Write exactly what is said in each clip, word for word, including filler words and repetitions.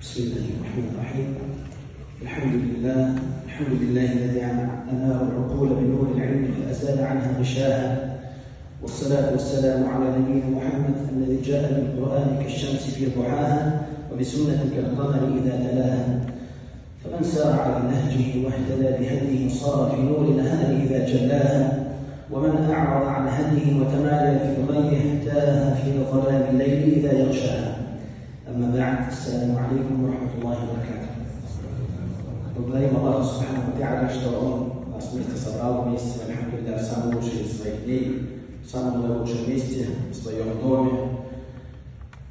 بسم الله الرحمن الرحيم. الحمد لله الحمد لله الذي أنار العقول بنور العلم فأزال عنها غشاءها، والصلاة والسلام على نبينا محمد الذي جاء بالقرآن كالشمس في ضحاها وبسنة كالقمر إذا تلاها، فمن سار على نهجه واهتدى بهديه صار في نور النهار إذا جلاها، ومن أعرض عن هديه وتمايل في غيه تاها في ظلام الليل إذا يغشاها. أما بعد، السلام عليكم ورحمة الله وبركاته. Благодарим Аллаху Субхану ва Та'аля, что Он нас вместе собрал вместе, аль-хамдулилля, в самый лучший из своих дней, в самом наилучшем месте, в своем доме.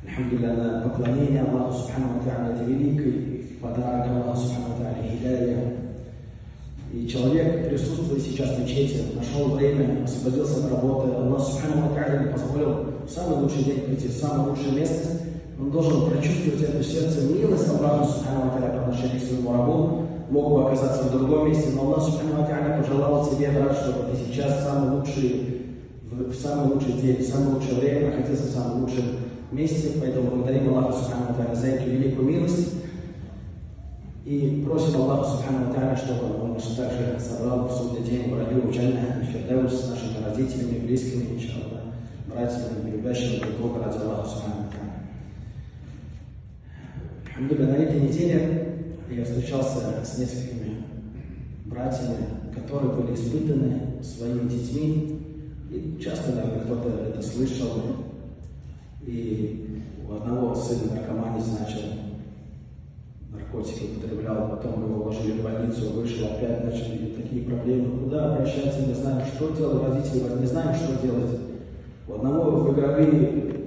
Аль-хамдулилля, на поклонение Аллаху Субхану ва Та'аля, это великий подарок Аллаху Субхану ва Та'аля, хидая. И человек, присутствует сейчас в мечети, нашел время, освободился от работы, Аллах Субхану ва Та'аля позволил в самый лучший день прийти, в самое лучшее место. Он должен прочувствовать это сердце милость Аллаху Субхану ва Та'аля по отношению к своему рабу. Мог бы оказаться в другом месте, но Аллах Субхану ва Та'аля пожелал тебе, брат, чтобы ты сейчас самый лучший, в самый лучший день, в самое лучшее время находился в самом лучшем месте. Поэтому благодарим Аллаху Субхану ва Та'аля за эту великую милость и просим Аллаху Субхану ва Та'аля, чтобы Он нас также собрал в судный день в раю Джанна и Фирдаус с нашими родителями, близкими, иншаллах, братьями, любящими друг друга ради Аллаха Субхану ва Та'аля. Аль-Хамдулилля, на этой неделе я встречался с несколькими братьями, которые были испытаны своими детьми. И часто, наверное, кто-то это слышал. И у одного сына наркоманец начал наркотики употреблял, потом его уложили в больницу, вышел, опять начали такие проблемы. Куда обращаться, не знаем, что делать, родители говорят, не знаем, что делать. У одного в игровые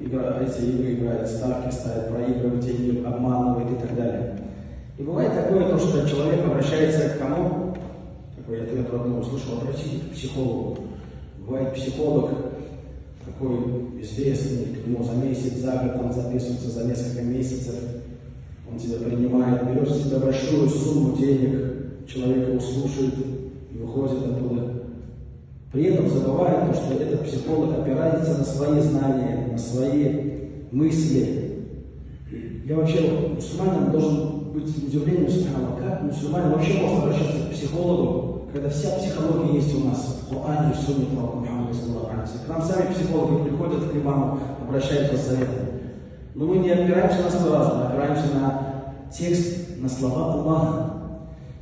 игра, эти игры играют, ставки ставят, проигрывают деньги, обманывают и так далее. И бывает такое то, что человек обращается к кому? Такой ответ родного услышал, обратитесь к психологу. Бывает психолог, такой известный, к нему за месяц, за год, там записывается за несколько месяцев. Он тебя принимает, берет с тебя большую сумму денег, человека услушает и выходит оттуда. При этом забывает то, что этот психолог опирается на свои знания, на свои мысли. Я вообще мусульманин должен быть удивлением, как мусульмане вообще могут обращаться к психологу, когда вся психология есть у нас в Коране и в Сунне Мухаммада саллаллаху алейхи ва саллям. К нам сами психологи приходят к имаму, обращаются за это. Но мы не опираемся на свой разум, мы опираемся на текст, на слова Аллаха.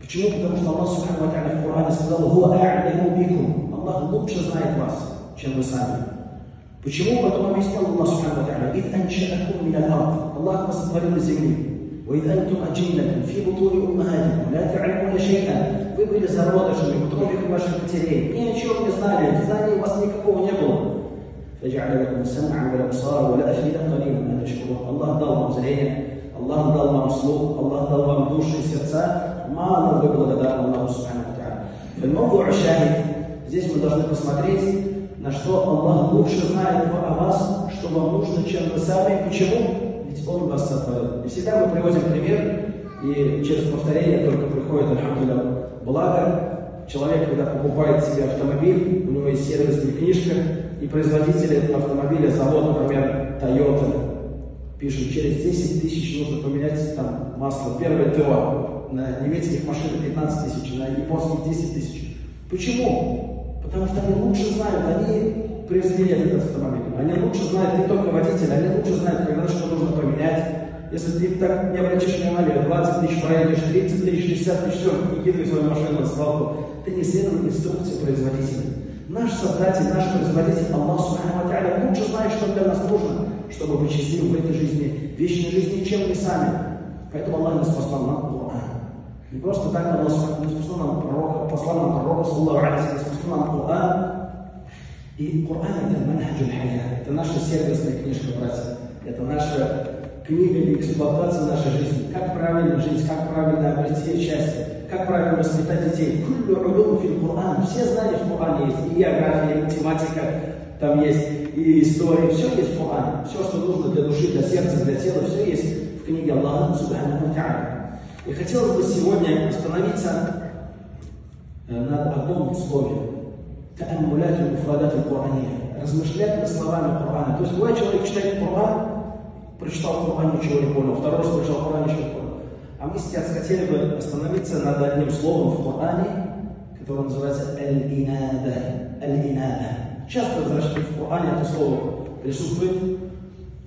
Почему? Потому что Аллах Субхану ва Та'аля в Коране сказал: «Хуа а'ляму бикум». Аллах лучше знает вас, чем вы сами. Почему? Потом объяснил Аллах Субхану ва Та'аля: «Ид анша'акум мин аль-ард». Аллах вас сотворил из земли. وإذ أنتم أجنة في بطون أمهاتكم لا تعلمون شيئا. Вы были зародышами в утробе ваших матерей, ни о чем не знали, знаний у вас никакого не было. فجعل لكم السمع والأبصار والأفئدة قليلا ما تشكرون. Аллах дал вам зрение, Аллах дал вам слух, Аллах дал вам души и сердца. Мало вы благодарны Аллаху Субхану ва Та'аля. فالموضوع الشاهد. Здесь мы должны посмотреть, на что Аллах лучше знает о вас, что вам нужно, чем вы сами. Почему? Ведь Он вас сотворил. И всегда мы приводим пример, и через повторение только приходит, аль-хамдулилля, благо. Человек, когда покупает себе автомобиль, у него есть сервисная книжка, и производитель этого автомобиля, завод, например, Toyota, пишет, через десять тысяч нужно поменять там масло, первое ТО, на немецких машинах пятнадцать тысяч, на японских десять тысяч. Почему? Потому что они лучше знают, они произвели этот автомобиль. Они лучше знают не только водителя, они лучше знают, когда что нужно поменять. Если ты так не обратишь внимания, двадцать тысяч проедешь, тридцать тысяч, шестьдесят тысяч, не кидай свою машину на свалку, ты не следовал инструкции производителя. Наш создатель, наш производитель, Аллах Субхану ва Та'аля, лучше знает, что для нас нужно, чтобы мы счастливы в этой жизни, вечной жизни, чем мы сами. Поэтому Аллах нас послал нам Коран. Не просто так Аллах Субхану послал нам пророка, послал нам пророка, саллаллаху алейхи ва саллям, послал нам Коран. И Коран — это манхаджуль хаят, это наша сервисная книжка, братья. Это наша книга эксплуатации нашей жизни. Как правильно жить, как правильно обрести счастье, как правильно воспитать детей. Все знания в Коране есть. И география, и математика там есть, и история. Все есть в Коране. Все, что нужно для души, для сердца, для тела, все есть в книге Аллаха Субхану ва Та'аля. И хотелось бы сегодня остановиться на одном слове. Размышлять над словами Корана. То есть, бывает, человек читает Коран, прочитал Коран, ничего не понял. Второй раз прочитал Коран, ничего не понял. мы сейчас хотели бы остановиться над одним словом в Коране, которое называется «Аль-Инада». «Аль-Инада». Часто в Коране это слово присутствует.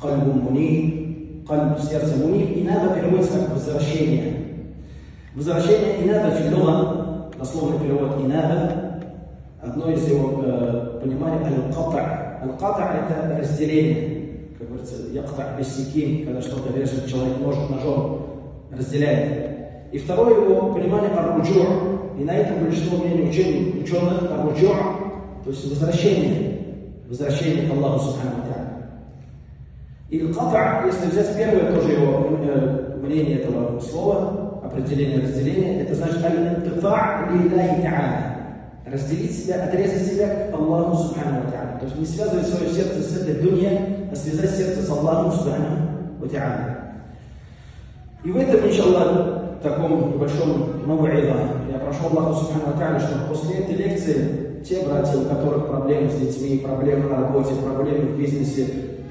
«Кальбун муни», «Кальб» – сердце муни. «Инада» переводится как «возвращение». Возвращение «Инада» филова, дословный перевод «Инада», одно из его э, пониманий «Аль-Ката». «Аль-Ката» – это разделение. Как говорится, «Якта бессикин», когда что-то режет, человек может ножом разделяет. И второе его понимание «Ар-Руджур». И на этом большинство мнений ученых, ученых «Ар-Руджур», то есть возвращение, возвращение к Аллаху Субхану ва Тааля. И «Ката», если взять первое тоже его э, мнение этого слова, определение разделения, это значит «Аль-Интита лилляхи Тааля». Разделить себя, отрезать себя к Аллаху Субхану ва Тааля. То есть не связывать свое сердце с этой дуньей, а связать сердце с Аллахом Субхану ва Тааля. И в этом, иншаллах, таком небольшом мав'иза, я прошу Аллаха Субхану ва Тааля, чтобы после этой лекции те братья, у которых проблемы с детьми, проблемы на работе, проблемы в бизнесе,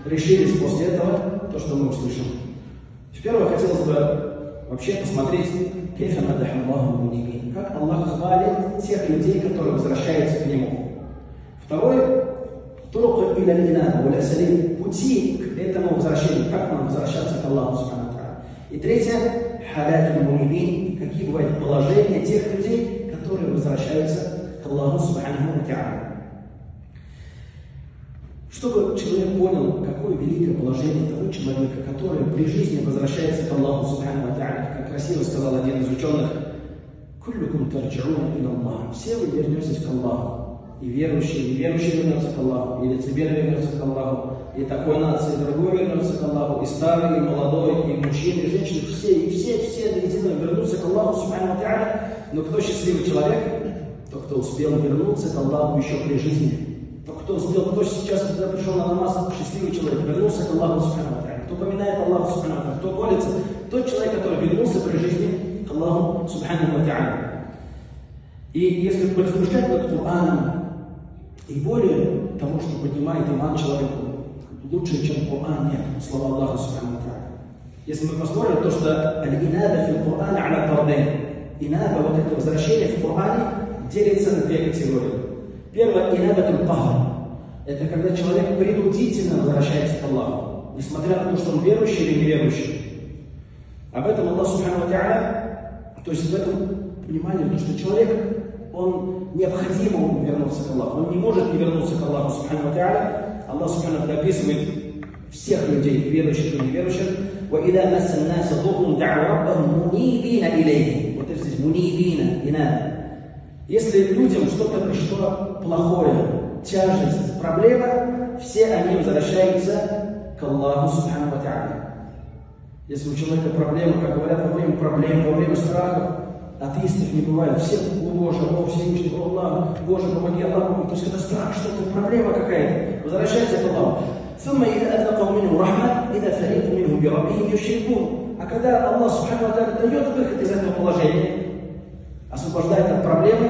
решились после этого то, что мы услышим. Во-первых, хотелось бы вообще посмотреть, как Аллах хвалит тех людей, которые возвращаются к Нему. Второе, пути к этому возвращению, как нам возвращаться к Аллаху Субхану ва Тааля. И третье, какие бывают положения тех людей, которые возвращаются к Аллаху Субхану ва Тааля. Чтобы человек понял, какое великое положение того человека, который при жизни возвращается к Аллаху Субхану ва Тааля, как красиво сказал один из ученых, «Куллюкум тарджиуна иля Аллах». Все вы вернетесь к Аллаху. И верующие, и верующие вернутся к Аллаху, и лицемеры вернутся к Аллаху, и такой нации, и другой вернутся к Аллаху, и старый, и молодой, и мужчины, и женщины, все, и все, все до единого вернутся к Аллаху Субхану ва Тааля. Но кто счастливый человек? Тот, кто успел вернуться к Аллаху еще при жизни. Тот, кто успел, кто сейчас когда пришел на намаз, счастливый человек, вернулся к Аллаху Субхану ва Тааля. Кто поминает Аллаху Субхану ва Тааля, кто молится, тот человек, который вернулся при жизни к Аллаху Субхану ва Тааля. И если размышлять над Кораном, и более того, что поднимает иман человеку, лучше, чем Коран, нет, слова Аллаха Субхану ва Тааля. Если мы посмотрим то, что «Аль-Инада фи Коране аля Корден». Инада, вот это возвращение в Коране, делится на две категории. Первое, «Инада туль Кахр». Это когда человек принудительно возвращается к Аллаху, несмотря на то, что он верующий или неверующий. Об этом Аллах Субхану ва Тааля, то есть в этом понимании, то, что человек, он необходимо вернуться к Аллаху, он не может не вернуться к Аллаху Субхану ва Тааля. Аллах Субхану описывает всех людей, верующих и неверующих. وَإِذَا مَسَّ النَّاسَ ضُرٌّ دَعَوْا رَبَّهُمْ مُنِيبِينَ إِلَيْهِ. Вот это здесь «мунибина» инада. Если людям что-то пришло плохое, тяжесть, проблема, все они возвращаются к Аллаху Субхану ва Тааля. Если у человека проблема, как говорят, во время проблем, во время страхов, атеистов не бывает. Все, о Боже, о Всевышний, о Аллах, Боже, помоги Аллаху. То есть это страх, что-то, проблема какая-то. Возвращайся к Аллаху. А когда Аллах Субхану ва Тааля дает выход из этого положения, освобождает от проблемы,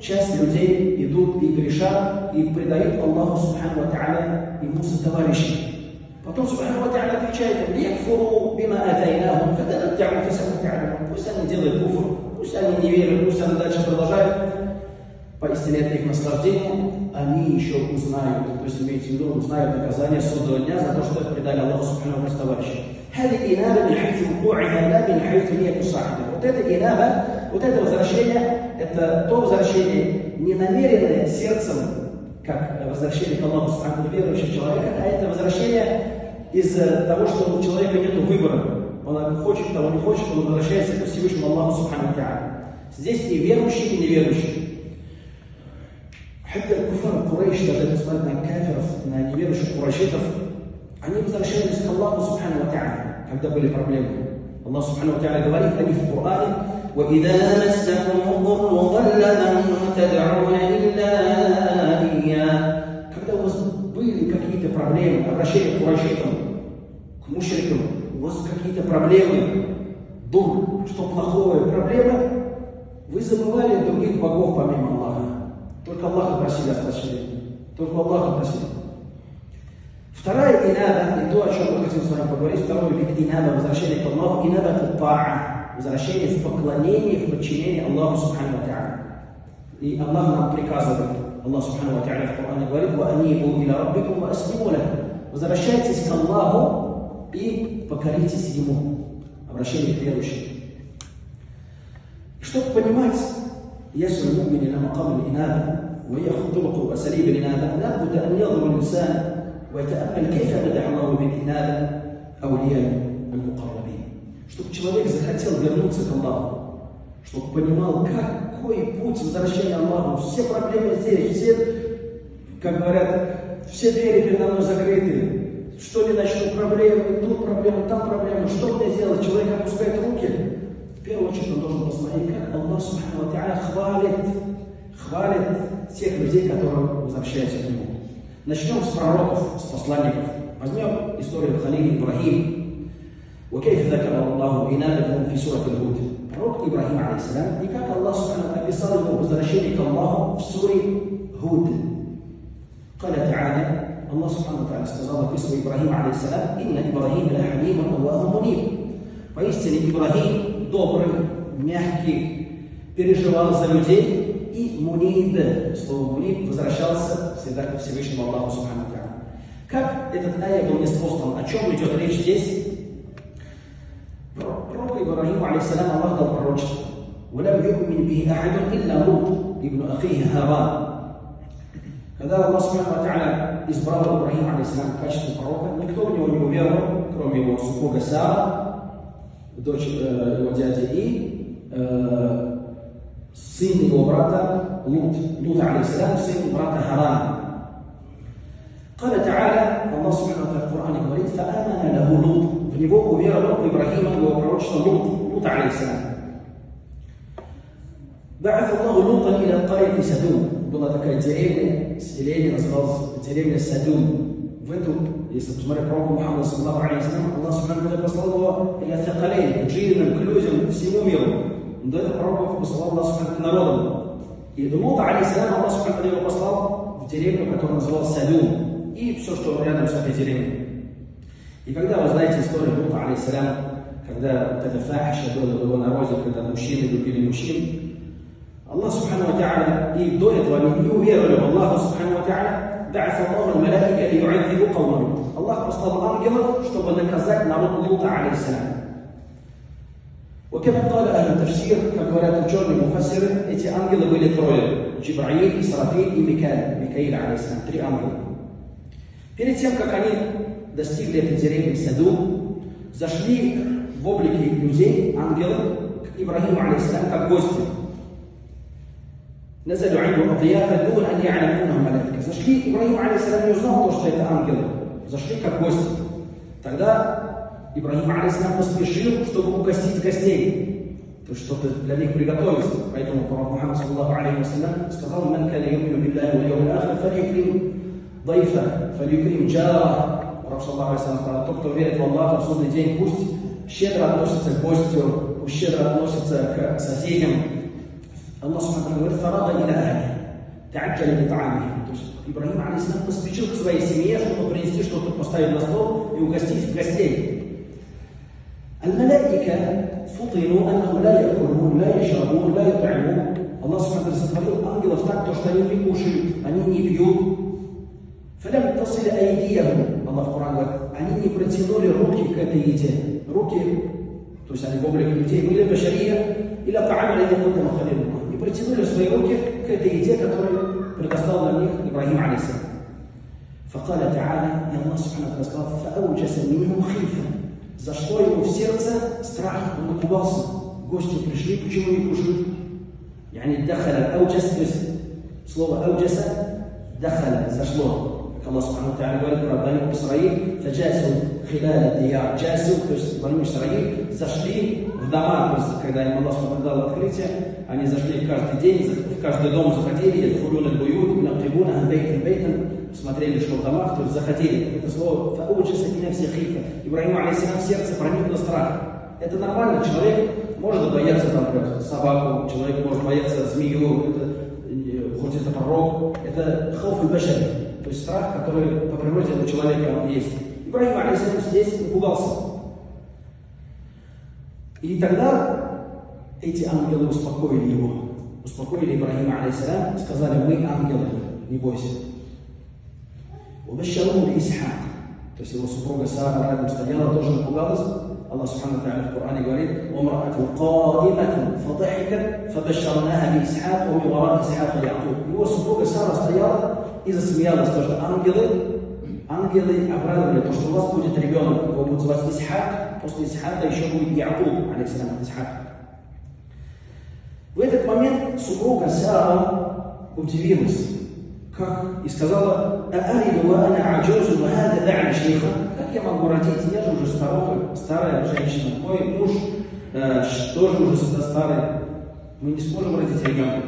часть людей идут и грешат, и предают Аллаху Субхану ва Тааля ему сотоварищи. Потом Субхану ва Тааля отвечает: пусть они делают куфр, пусть они не верят, пусть они дальше продолжают. Поистине это их наслаждение, они еще узнают, то есть имеется в виду, узнают наказание судного дня за то, что их предали Аллаху Субхану ва Тааля. Вот это инада, вот это возвращение, это то возвращение, ненамеренное сердцем, как возвращение к Аллаху Субхану верующего человека, а это возвращение из того, что у человека нет выбора. Он хочет того, не хочет, он возвращается ко Всевышнему Аллаху Субхану ва Тааля. Здесь и верующий, и неверующий. Хотя куфар Курайш, даже несмотря на кафиров, на неверующих курайшитов, они возвращались к Аллаху Субхану ва Тааля, когда были проблемы. Аллах Субхану ва Тааля говорит о них в Коране: وَإِذَا مَسَّكُمُ الضُّرُّ ضَلَّ مَن تَدْعُونَ إِلَّا إِيَّاهُ. Когда у вас были какие-то проблемы, обращение к курайшитам, к мушрикам, у вас какие-то проблемы, дур, что плохое, проблема, вы забывали других богов помимо Аллаха. Только Аллаха просили о прощении. Только Аллаха просили. Вторая инада, и то, о чем мы хотим с вами поговорить, второй вид инада, возвращение к Аллаху, инада купаа. возвращение в поклонение, в подчинение Аллаху Субхану ва Тааля. И Аллах нам приказывает, Аллах Субхану ва Тааля в Коране говорит: «Ва анибу иля раббикум ва аслиму лаху». Возвращайтесь к Аллаху и покоритесь Ему. Обращение к верующим. Чтобы понимать, если мумин на макам инада, ويخطبه أساليب الإنابة، لا بد أن ينظر الإنسان ويتأمل كيف بدأ الله بالإنابة أولياء المقربين. чтобы человек захотел вернуться к Аллаху, чтобы понимал, какой путь возвращения Аллаху. Все проблемы здесь, все, как говорят, все двери передо мной закрыты. Что не начну проблемы, тут проблемы, там проблемы. Что мне делать? Человек опускает руки. В первую очередь он должен посмотреть, как Аллах Субхану ва Тааля хвалит, хвалит тех людей, которые возвращаются к Нему. Начнем с пророков, с посланников. Возьмем историю Халиля Ибрахим. وكيف ذكر الله إنابتهم في سورة الهود. Пророк Ибрахим алейхиссалям, и как Аллах Субхану описал его возвращение к Аллаху в суре Худ. قال تعالى, Аллах Субхану Тааля сказал, описывая Ибрахима алейхиссалям: «Инна Ибрахим ля халимун Аллаху муниб». Поистине Ибрахим добрый, мягкий, переживал за людей. И муниб, слово муниб, возвращался всегда к Всевышнему Аллаху Субхану ва Тааля. Как этот аят был неспослан? О чем идет речь здесь? Пророку Ибрахиму алейхиссалям Аллах дал пророчество. Когда Аллах Субхану ва Тааля избрал Ибрахима алейхиссалям в качестве пророка, никто в него не уверовал, кроме его супруга Сара, дочь э, его дяди и э, сын его брата Лут, Лут алейхиссалям, сын брата Харана. قال تعالى, Аллах Субхану ва Тааля в Коране говорит: «Фа'амана лаху Лут». В него уверовал Ибрахим от его пророчества Лут, Лут алейхиссалям. «Ба'аф Аллаху Лутан иля карьяти Садум». Была такая деревня, селение называлось деревня Садум. В эту, если посмотреть пророку Мухаммаду саллаллаху алейхи ва саллям, Аллах Субхану ва Тааля послал его иля Сакалейн, к джиннам, к людям, всему миру. До этого пророков послал Аллах Субхану ва Тааля народом. И Лута алейхиссалям Аллах Субхану ва Тааля его послал в деревню, которая называлась Садум, и все, что рядом с этой деревней. И когда вы знаете историю Лута алейхиссалям, когда вот эта фахиша была в его народе, когда мужчины любили мужчин, Аллах Субхану ва Тааля, и до этого не уверовали в Аллаха Субхану ва Тааля, «Ба'аф Аллаху аль-малаика ли'ю'адзибу қауман». Аллах послал ангелов, чтобы наказать народ Лута алейхиссалям. وكما قال أهل التفسير كقولات الجور المفسر إتي أنجل ويلي ترويل جبرائيل إسرافيل и Микаил алейхиссалям, три ангела. Перед тем, как они достигли этой деревни Садум, зашли в облике людей, ангелов, к Ибрахиму алейхиссалям как гости. نزلوا عنده ضيافة دون أن يعلمونهم ملائكة. Зашли, Ибрахим алейхиссалям не узнал то, что это ангелы. Зашли как гости. Тогда Ибрахим алейхиссалям поспешил, чтобы угостить гостей, то есть что-то для них приготовить. Поэтому пророк Мухаммад саллаллаху алейхи ва саллям сказал: «Ман кана юмину биллахи валь йаумил ахир фаль-юкрим дайфа, фаль-юкрим джара». Пророк саллаллаху алейхи ва саллям сказал: «Тот, кто верит в Аллаха в судный день, пусть щедро относится к гостю, пусть щедро относится к соседям». Аллах Субхану говорит: «Фарага иля ахли, та'аккалу би та'амихим». То есть Ибрахим алейхиссалям поспешил к своей семье, чтобы принести что-то, поставить на стол и угостить гостей. الملائكة فطنوا أنهم لا يأكلون لا يشربون لا يطعمون. الله سبحانه وتعالى أنجلوا فتاة تشترين في كوشيت أنيني بيوت فلم تصل أيديهم. الله في القرآن قال أنيني протянули руки к этой еде, руки, то есть они в облике людей были بشرية إلى طعام الذي قدم خليلهم, и протянули свои руки к этой еде, которую предоставил нам их Ибрахим عليه السلام. فقال تعالى, и الله سبحانه وتعالى فأوجس منهم خيفة. Зашло ему в сердце страх, он напугался. Гости пришли, почему не кушают? يعني دخل أوجس, слово أوجس دخل, зашло. Как Аллах Субхану ва Тааля говорит про Бану Исраиль, فجاسوا خلال الديار, جاسوا, то есть Бану Исраиль зашли в дома, то есть когда им Аллах Субхану ва Тааля дал открытие, они зашли в каждый день, в каждый дом заходили, يدخلون البيوت ينقبونها بيتا بيتا, смотрели, что в домах, то есть захотели. Это слово «фаучеса меня все хита». Ибрахиму алейхиссалям в сердце проникло страх. Это нормально, человек может бояться там, как собаку, человек может бояться змею, это, хоть это пророк. Это хауф аль-башар, то есть страх, который по природе у человека он есть. Ибрахим алейхиссалям здесь напугался. Итак, эти ангелы успокоили его, успокоили Ибрахима алейхиссалям, сказали: мы ангелы, не бойся. Убашшару Исхак, то есть его супруга Сара рядом стояла, тоже напугалась. Аллах субхана ва тааля в Коране говорит: «Умраату каиматун фадахикат фабашшарнаха биисхак ва мин вараи Исхака Яъкуб». Его супруга Сара стояла и засмеялась, потому что ангелы Ангелы обрадовали то, что у вас будет ребенок, его будут звать Исхак, после Исхака еще будет Яакуб, алейхиссалям, Исхак. В этот момент супруга Сара удивилась, как, и сказала: как я могу родить, я же уже старуха, старая женщина, мой муж э, тоже уже старый, мы не сможем родить ребенка.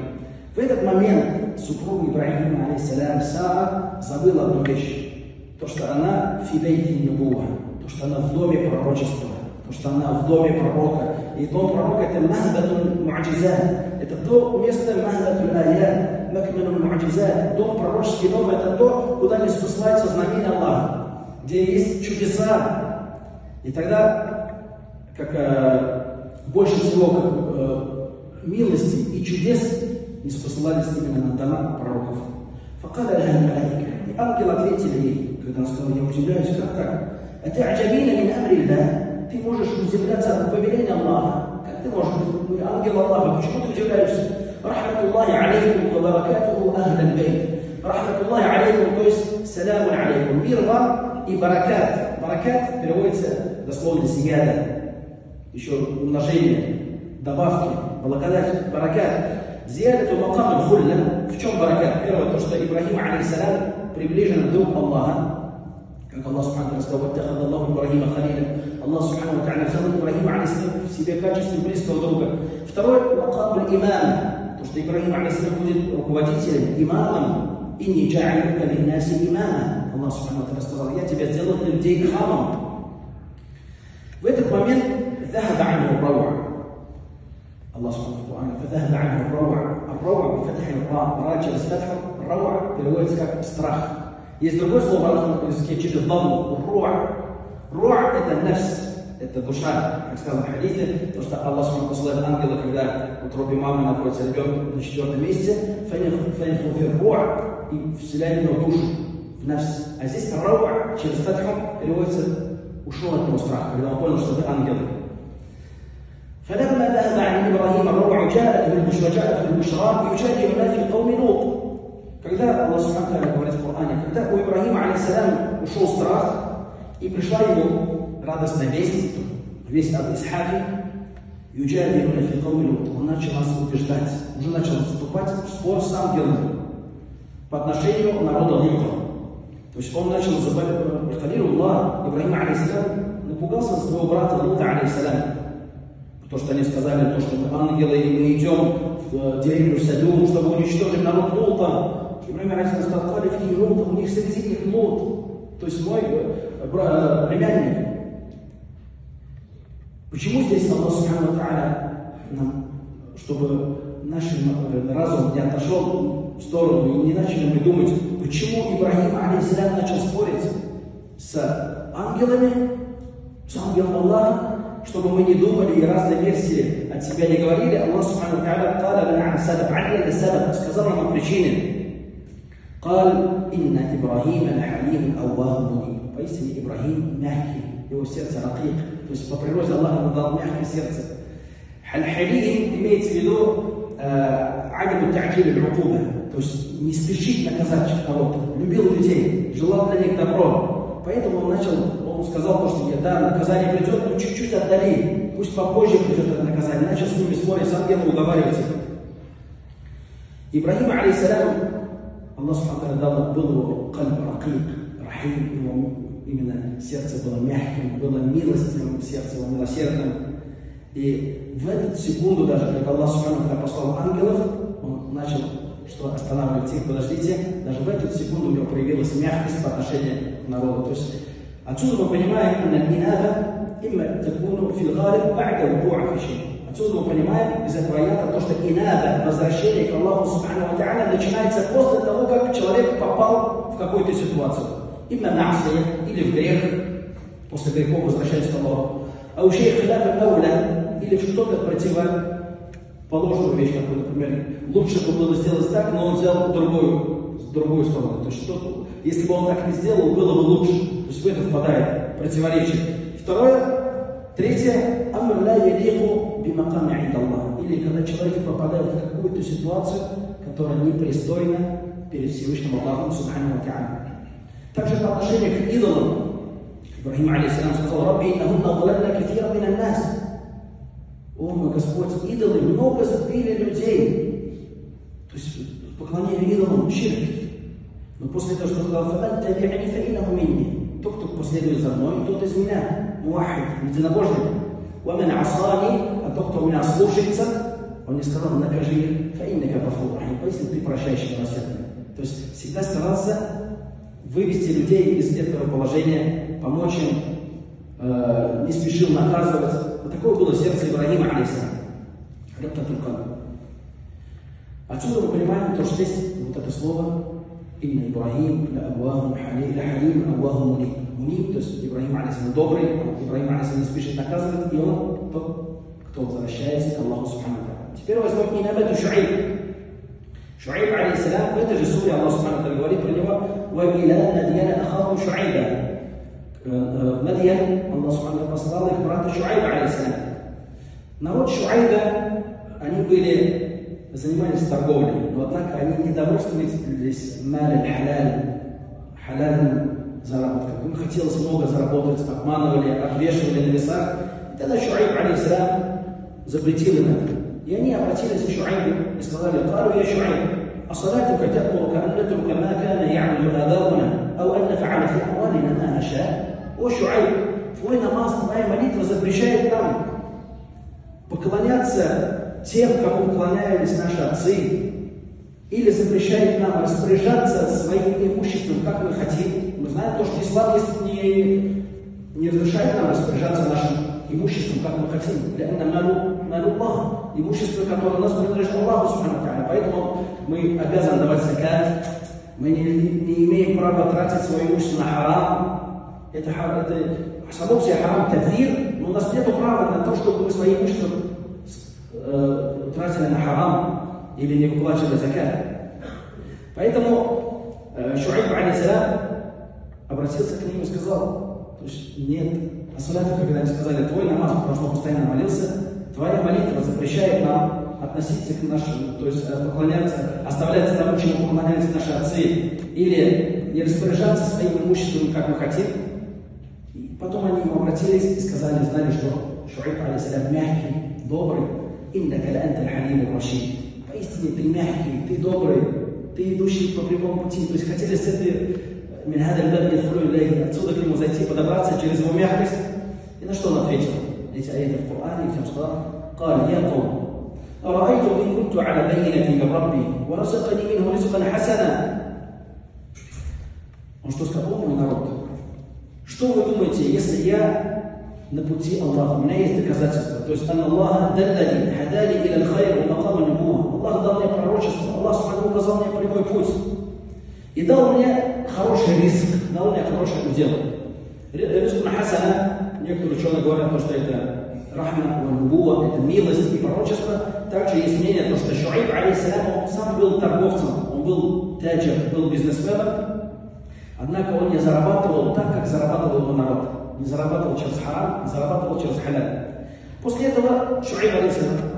В этот момент супруга Ибрахима, алейхиссалям, Сара забыла одну вещь. То, что она фидейти набула, то, что она в доме пророчества, то, что она в доме пророка. И дом пророка — это махдатун муаджизат, это то место махдатун аят, макманун муаджизат. Дом, пророческий дом — это то, куда не спускаются знамения Аллаха, где есть чудеса. И тогда, как э, больше всего как, э, милости и чудес не спускались именно на дома пророков. Факада аль-Мулайка. И ангел ответил ей, когда он сказал: я удивляюсь, как так? Ты можешь удивляться от повеления Аллаха. Как ты можешь быть ангел Аллаха? Почему ты удивляешься? Рахматуллахи алейкум ва баракатуху ахлал бейт. Рахматуллахи алейкум, то есть саляму алейкум. Мир вам и баракат. Баракат переводится дословно сияда. Еще умножение, добавки, благодарность, баракат. Зиядату макам аль-хулла. В чем баракат? Первое, то, что Ибрахим алейхиссалям приближен друг Аллаха. Как Аллах субхану ва тааля сказал: Аллаху Ибрахима халиля. Аллах субхану ва тааля взял Ибрахима алейхиссалям в себе в качестве близкого друга. Второе, макам аль-имам, то, что Ибрахим алейхиссалям будет руководителем, имамом. Инни джа'алука лин-наси имама. Аллах субхану ва тааля сказал: я тебя сделал для людей имамом. В этот момент захаба анху ар-руъ. الله سبحانه وتعالى فذهب عنه الروع، الروع بفتح الراء، راء جلس فتحه، الروع переводится как страх. Есть другое слово на английском языке через дамму, руа. Руа — это нафс, это душа, как сказано в хадисе, то, что Аллах субханаху посылает ангела, когда в утробе мамы находится ребенок на четвертом месяце, фаинхуфир руа, и вселяет его душу в нафс. А здесь руа через фатху переводится ушел от него страх, когда он понял, что это ангел. فلما ذهب عن ابراهيم الروع جاءته البشرى جاءته البشرى يجادل ما في قوم لوط. Когда Аллах субхана ва тааля говорит в Коране, когда у Ибрахима алейхиссалям ушел страх и пришла ему радостная весть, весть об Исхаке, يجادل ما في قوم لوط, он начал нас убеждать, уже начал вступать в спор с ангелом по отношению народа Лута. То есть он начал забавить Халилуллах. Ибрахим алейхиссалям напугался своего брата Лута алейхиссалям. То, что они сказали, то, что мы ангелы, и мы идем в деревню Садюм, чтобы уничтожить народ Лута. Ибрахим алейхиссалям сказал: «Калифи Лут, у них среди них Лут». То есть мой племянник. Почему здесь Аллах субхану ва тааля, чтобы наш разум не отошел в сторону и не начали придумать, почему Ибрахим алейхиссалям начал спорить с ангелами, с ангелом Аллаха, чтобы мы не думали и разные версии от себя не говорили. Аллах субхану ва тааля قال لنا سبب علل السبب, сказал нам причины. قال إن إبراهيم الحليم أواه منيب. Поистине Ибрахим мягкий, его сердце ракик, то есть по природе Аллах дал мягкое сердце. Халим имеется в виду عدم تعجيل العقوبة, то есть не спешить наказать кого-то, любил людей, желал для них добро, поэтому он начал. Он сказал то, что да, наказание придет, но чуть-чуть отдали, пусть попозже придет это наказание, иначе с ними спорить, сам где-то уговариваться. Ибрахим алейхиссалям, Аллах субхана ва тааля был его кальб ракик, рахим, его именно сердце было мягким, было милостивым, сердце было милосердным. И в эту секунду даже, когда Аллах субхана ва тааля послал ангелов, он начал что останавливать их, подождите, даже в эту секунду у него проявилась мягкость по отношению к народу. То есть отсюда мы понимаем, что инада именно такую филгарит بعد وقوع في شيء. Отсюда мы понимаем из этого аята то, что инада, возвращение к Аллаху субхану ва тааля, начинается после того, как человек попал в какую-то ситуацию. Именно на'сия или в грех, после грехов возвращается к Аллаху. А у шейха хиляф аль-ауля, или что-то противоположную вещь, как, например, лучше бы было сделать так, но он взял другую, с другой стороны. То есть что-то, если бы он так не сделал, было бы лучше. То есть в это впадает противоречие. Второе, третье, амр ля ялику би маками индаллах. Или когда человек попадает в какую-то ситуацию, которая непристойна перед Всевышним Аллахом субхану ва та'аля. Также по отношению к идолам. Ибрахим алейхиссалам сказал: «Рабби, иннахум адаллна кафиран мин ан-нас». О мой Господь, идолы много сбили людей. То есть поклонение идолам, ширк. Но после того, что сказал: «Фатаби'ни фаиннаху минни». Тот, кто последует за мной, тот из меня. Муахид, единобожник. «Ва ман асани», а тот, кто меня слушается, он мне сказал: «Накажи, фаиннака гафур рахим», если ты прощающий милосердный. То есть всегда старался вывести людей из этого положения, помочь им, э, не спешил наказывать. Вот такое было сердце Ибрагима алейхиссалам. Отсюда мы понимаем то, что есть вот это слово «Инна Ибрагим ля Аллаху халим Аллаху муниб». Муниб, то есть Ибрагим алейхиссалам добрый, Ибрагим алейхиссалам не спешит наказывать, и он тот, кто возвращается к Аллаху субхану ва та'аля. Теперь возьмем Инабату Шуайб. Шуайб алейхиссалам, в этой же суре Аллах субхану ва та'аля говорит про него: «Ва'ила надьяна ахаху Шуайба». Мадьян, Аллах субхану ва та'аля послал их брата Шуайба алейхиссалям. Народ Шуайба, они были, занимались торговлей, но однако они недовольствовались малин халяль, халяльным заработком. Им хотелось много заработать, обманывали, обвешивали на весах. И тогда Шуайб алейхиссалям запретил им это. И они обратились к Шуайбу и сказали: «Тару я Шуайб, أصلاتك تأمر أن نترك ما كان يعمل آباؤنا أو أن نفعل في أموالنا ما نشاء. О Шуайб, твой намаз, твоя молитва запрещает нам поклоняться тем, кому поклонялись наши отцы, или запрещает нам распоряжаться своим имуществом, как мы хотим». Мы знаем то, что ислам не, не разрешает нам распоряжаться нашим имуществом, как мы хотим. Для этого налюбах, имущество, которое у нас принадлежит Аллаху субхану ва та'аля. Поэтому мы обязаны давать закат, мы не, не имеем права тратить свое имущество на харам. Это само себе харам кадир, но у нас нет права на то, чтобы мы свои имущества э, тратили на харам или не выплачивали закат. Поэтому э, Шуайб алейхиссалям обратился к ним и сказал, то есть нет, асуляту, когда им сказали: «Твой намаз, потому что он постоянно молился, твоя молитва запрещает нам относиться к нашему, то есть поклоняться, оставляться тому, чему поклонялись наши отцы, или не распоряжаться своим имуществом, как мы хотим». И потом они ему обратились и сказали, знали, что Шуайб алейхиссалям мягкий, добрый. «Иннака ля анта аль-халим ар-рашид». Поистине ты мягкий, ты добрый, ты идущий по прямому пути. То есть хотели с этой «Мин хада аль-бад ядхулюна илейхи», отсюда к нему зайти, подобраться через его мягкость. И на что он ответил? Эти аяты в Коране, где он сказал: «Кал я ком, араайту ин кунту аля байинати мин рабби, ва разакани минху ризкан хасана». Он что сказал: «О мой народ, что вы думаете, если я на пути Аллаха, у меня есть доказательства, то есть Аллах дал мне пророчество, Аллах указал мне прямой путь и дал мне хороший риск, дал мне хорошее дело». Риск на хасана, некоторые ученые говорят, что это рахма, нубуа, это милость и пророчество. Также есть мнение, что Шуайб алейхиссалям, он сам был торговцем, он был таджир, был бизнесменом. Однако он не зарабатывал так, как зарабатывал его народ. Не зарабатывал через харам, не зарабатывал через халяль. После этого Шуайб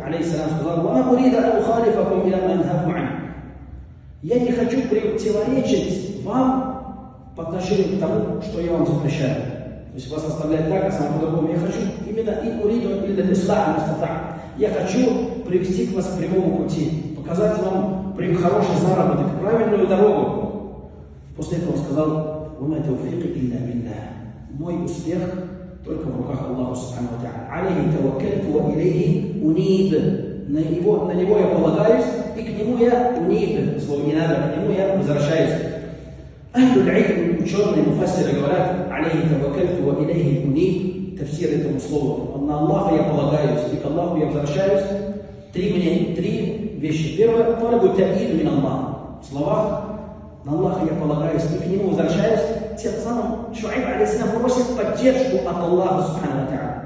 алейхиссалям сказал: «Ва урида ухалифакум иля ма анхакум ан». Я не хочу противоречить вам по отношению к тому, что я вам запрещаю. То есть вас оставляет так, а сам по-другому. Я хочу именно и уриду иля ислаха мустата. Я хочу привести к вас к прямому пути, показать вам прям хороший заработок, правильную дорогу. После этого он сказал: «Ума тауфиқи илля билля». Мой успех только в руках Аллаха субхану ва та'аля. «Алейхи таваккальту ва илейхи униб». На него, на него я полагаюсь, и к нему я униб. Слово «не надо», к нему я возвращаюсь. Ахлюль илм, ученые муфассиры говорят: «Алейхи таваккальту ва илейхи униб». Тафсир этому слову. На Аллаха я полагаюсь, и к Аллаху я возвращаюсь. Три, мне, три вещи. Первое, талабу та'ид мин Аллах. В словах на Аллаха я полагаюсь и к нему возвращаюсь, тем самым Шуайб алейхиссалям просит поддержку от Аллаха субхану ва та'аля.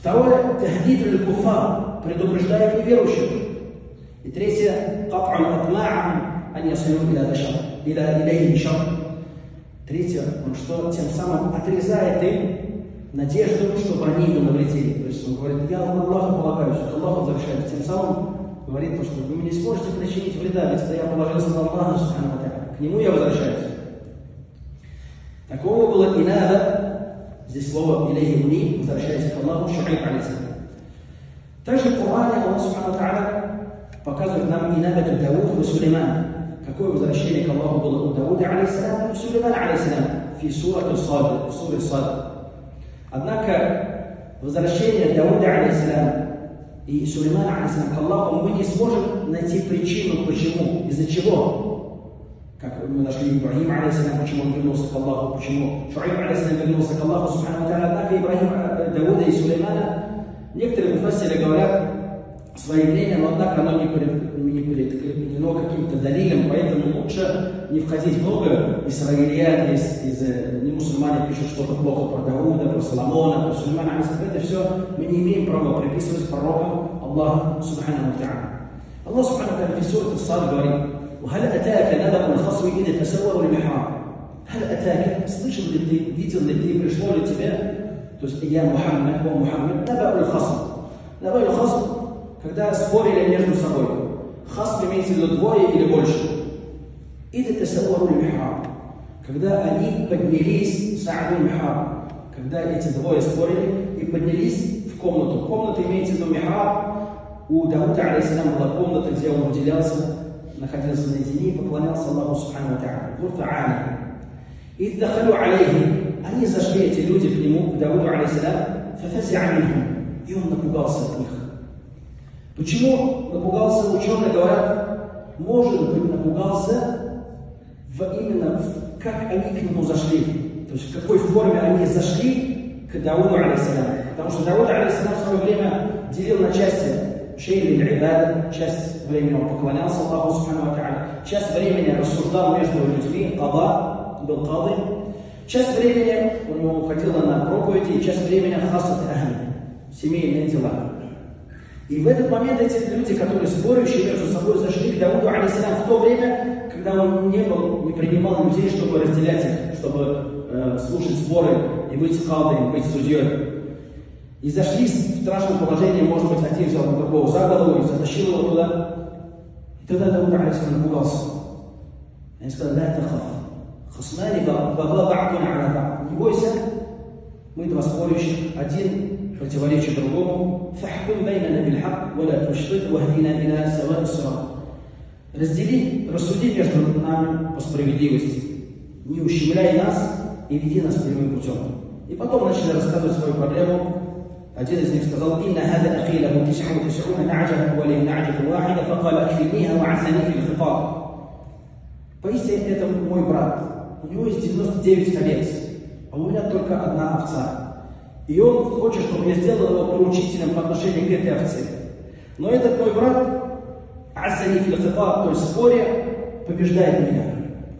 Второе, тахдид аль-куфар, предупреждает неверующих. И третье, кат'у атма'ам ан ясилу иля илейхи шар. Третье, он что, тем самым отрезает им надежду, чтобы они ему навредили. То есть он говорит, я на Аллаха полагаюсь, Аллаху завышает. Тем самым говорит, то, что вы мне не сможете причинить вреда, если я положился на Аллаха, к нему я возвращаюсь. Такого было не надо. Здесь слово «Илейхи уни», возвращаясь к Аллаху, шукрик алейсалам. Также в Коране Аллах Субхану Та'аля показывает нам инабату Дауд и Сулеймана. Какое возвращение к Аллаху было у Дауды алейсалам и Сулеймана алейсалам в суре Сад. Однако возвращение Дауда алейсалам и Сулеймана алейсалам к Аллаху мы не сможем найти причину, почему, из-за чего. Как мы нашли Ибрахим алейсалам, почему он вернулся к Аллаху, почему Шуайб алейсалам вернулся к Аллаху субхану ва тааля. Однако Ибрахим, Дауда и Сулеймана, некоторые муфассиры говорят свои мнения, но однако оно не подкреплено каким-то далилем, поэтому лучше не входить много. Исраильяне, из, из, не мусульмане пишут что-то плохо про Дауда, про Соломона, про Сулеймана. Это все мы не имеем права приписывать пророкам Аллаха Субхану ва тааля. Аллах Субхану ва тааля в суре Ас-Сад говорит: «Халь атака надабу аль-хасви ида тасавару аль-михраб». «Халь атака» — слышал ли ты, видел ли ты, пришло ли тебе, то есть я Мухаммад, о Мухаммад, надабу аль-хасв. Надабу аль-хасв, когда спорили между собой. Хасм имеется в виду двое или больше. Ида тасавару аль-михраб. Когда они поднялись, са'ду аль-михраб. Когда эти двое спорили и поднялись в комнату. Комната имеется в виду михраб. У Дауда алейсалам была комната, где он уделялся, находился на едине и поклонялся Аллаху Субхану ва тааля. Гурфа'ана. Ид дахалу алейхи. Они зашли, эти люди, к нему, к Дауду алейсалам. Фафази'а минхум. И он напугался от них. Почему напугался? Ученые говорят, может быть, напугался в, именно в, как они к нему зашли, то есть в какой форме они зашли к Дауду алейсалам. Потому что Дауд алейсалам в свое время делил на части шейли аль-Ибада, часть времени он поклонялся Аллаху Субхану ва тааля, часть времени рассуждал между людьми, када, был кады, часть времени у него уходило на проповеди, и часть времени хасад ахли, семейные дела. И в этот момент эти люди, которые спорящие между собой, зашли к Дауду алейсалам в то время, когда он не был, не принимал людей, чтобы разделять их, чтобы э, слушать споры и быть кади, быть судьей. И зашли в страшном положении, может быть, один взял другого за голову и затащил его туда. И тогда Дауд алейсалам напугался. Они сказали: «Да, это хаф. Хасмани багла ба'дун аля ба'д». Не бойся, мы два спорящих, один противоречит другому. «Фахкун бейнана бильхак, валя тушрит, вахдина ина сава сират». Раздели, рассуди между нами по справедливости. Не ущемляй нас и веди нас прямым путем. И потом начали рассказывать свою проблему. Один из них сказал: «Инна хада ахи лаху тисху тисхуна на'джаха, ва ли на'джаха вахида, факала ахфидниха ва асани фил хитар». Поистине это мой брат. У него есть девяносто девять овец, а у меня только одна овца. И он хочет, чтобы я сделал его поучителем по отношению к этой овце. Но этот мой брат, асани фил хитар, то есть в споре побеждает меня.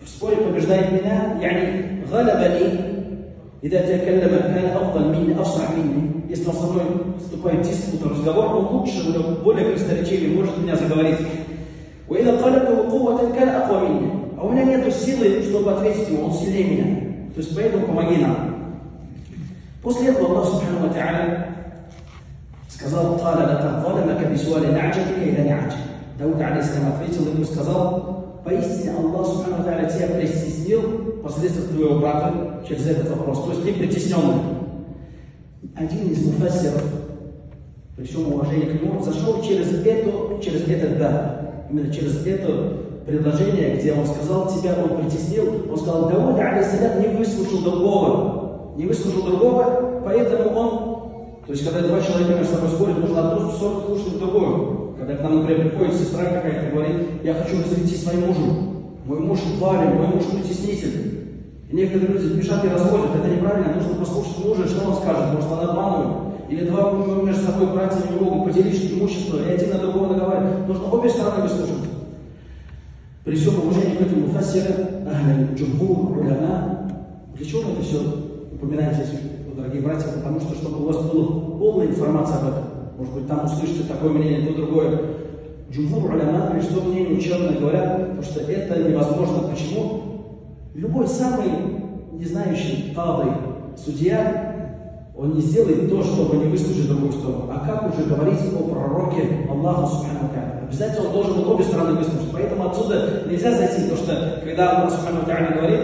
В споре побеждает меня, яни галабани, ида такаллама кана афдал минни афсах минни. Если он со мной вступает в диспут, разговор, он лучше, более красноречивее может меня заговорить. Ва ида талабту кувватан кана аква минни. А у меня нет силы, чтобы ответить ему, он сильнее меня. То есть поэтому помоги нам. После этого Аллах Субхану ва тааля сказал: «Тала лакад заламака бисуали на'джатика иля на'джатика». Дауд алейсалам ответил ему и сказал: «Поистине Аллах Субхану ва тааля тебя притеснил посредством твоего брата через этот вопрос». То есть ты притесненный. Один из муфассиров, при всем уважении к нему, зашел через эту, через этот да, именно через это предложение, где он сказал: «Тебя он притеснил». Он сказал: «Дауд алейсалам не выслушал другого». Не выслушал другого, поэтому он... То есть, когда два человека между собой спорят, нужно одну сторону слушать другую. Когда к нам, например, приходит сестра какая-то, говорит: «Я хочу развести своему мужу. Мой муж валим, мой муж притеснитель». И некоторые люди спешат и разводят. Это неправильно, нужно послушать мужа, что он скажет, может, она обманывает. Или два мужа между собой братья не могут поделить имущество, и один на другого наговаривает. Нужно обе стороны выслушать. При всем уважении к этому муфассиру, ахлю джумхур, уляма. Для чего это все? Упоминаю здесь, дорогие братья, потому что, чтобы у вас было полная информация об этом. Может быть, там услышите такое мнение, то другое. Джумхур уляма, при что мнение ученые говорят, потому что это невозможно. Почему? Любой самый незнающий талый судья, он не сделает то, чтобы не выслушать другую сторону. А как уже говорить о пророке Аллаху субхану ва тааля? Обязательно он должен обе стороны выслушать. Поэтому отсюда нельзя зайти, потому что когда Аллах субхану ва тааля говорит,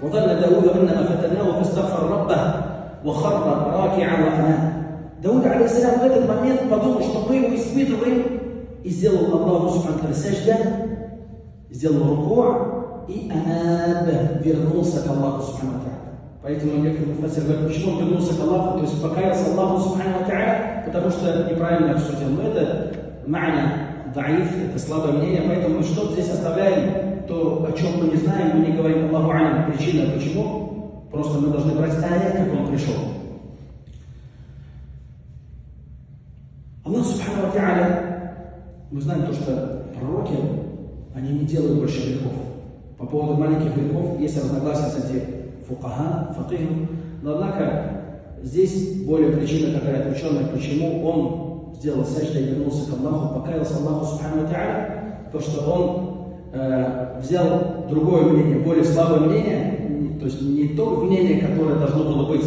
وَظَلَّ دَاوُدَ إِنَّمَا فَتَنَّاهُ فَاسْتَغْفَرَ رَبَّهُ وَخَرَّ رَاكِعًا وَأَنَابَ. Дауд алейхиссалям в этот момент подумал, что мы его испытываем, и сделал Аллаху субхану ва тааля сажда, сделал рукуъ и анаб, вернулся к Аллаху субхану ва тааля. Поэтому некоторые муфассиры говорят, почему он вернулся к Аллаху, то есть покаялся Аллаху субхану ва тааля, потому что неправильно обсудил. Но это ма'на даиф, это слабое мнение, поэтому мы что-то здесь оставляем, то, о чем мы не знаем, мы не говорим Аллаху алям. Причина почему? Просто мы должны брать аят, как он пришел. Аллах субхану ва тааля, мы знаем то, что пророки, они не делают больше грехов. По поводу маленьких грехов есть разногласия среди фукаха, факихов. Но однако здесь более причина какая-то ученая, почему он сделал сажда и вернулся к Аллаху, покаялся Аллаху субхану ва тааля, то что он э, взял другое мнение, более слабое мнение, то есть не то мнение, которое должно было быть.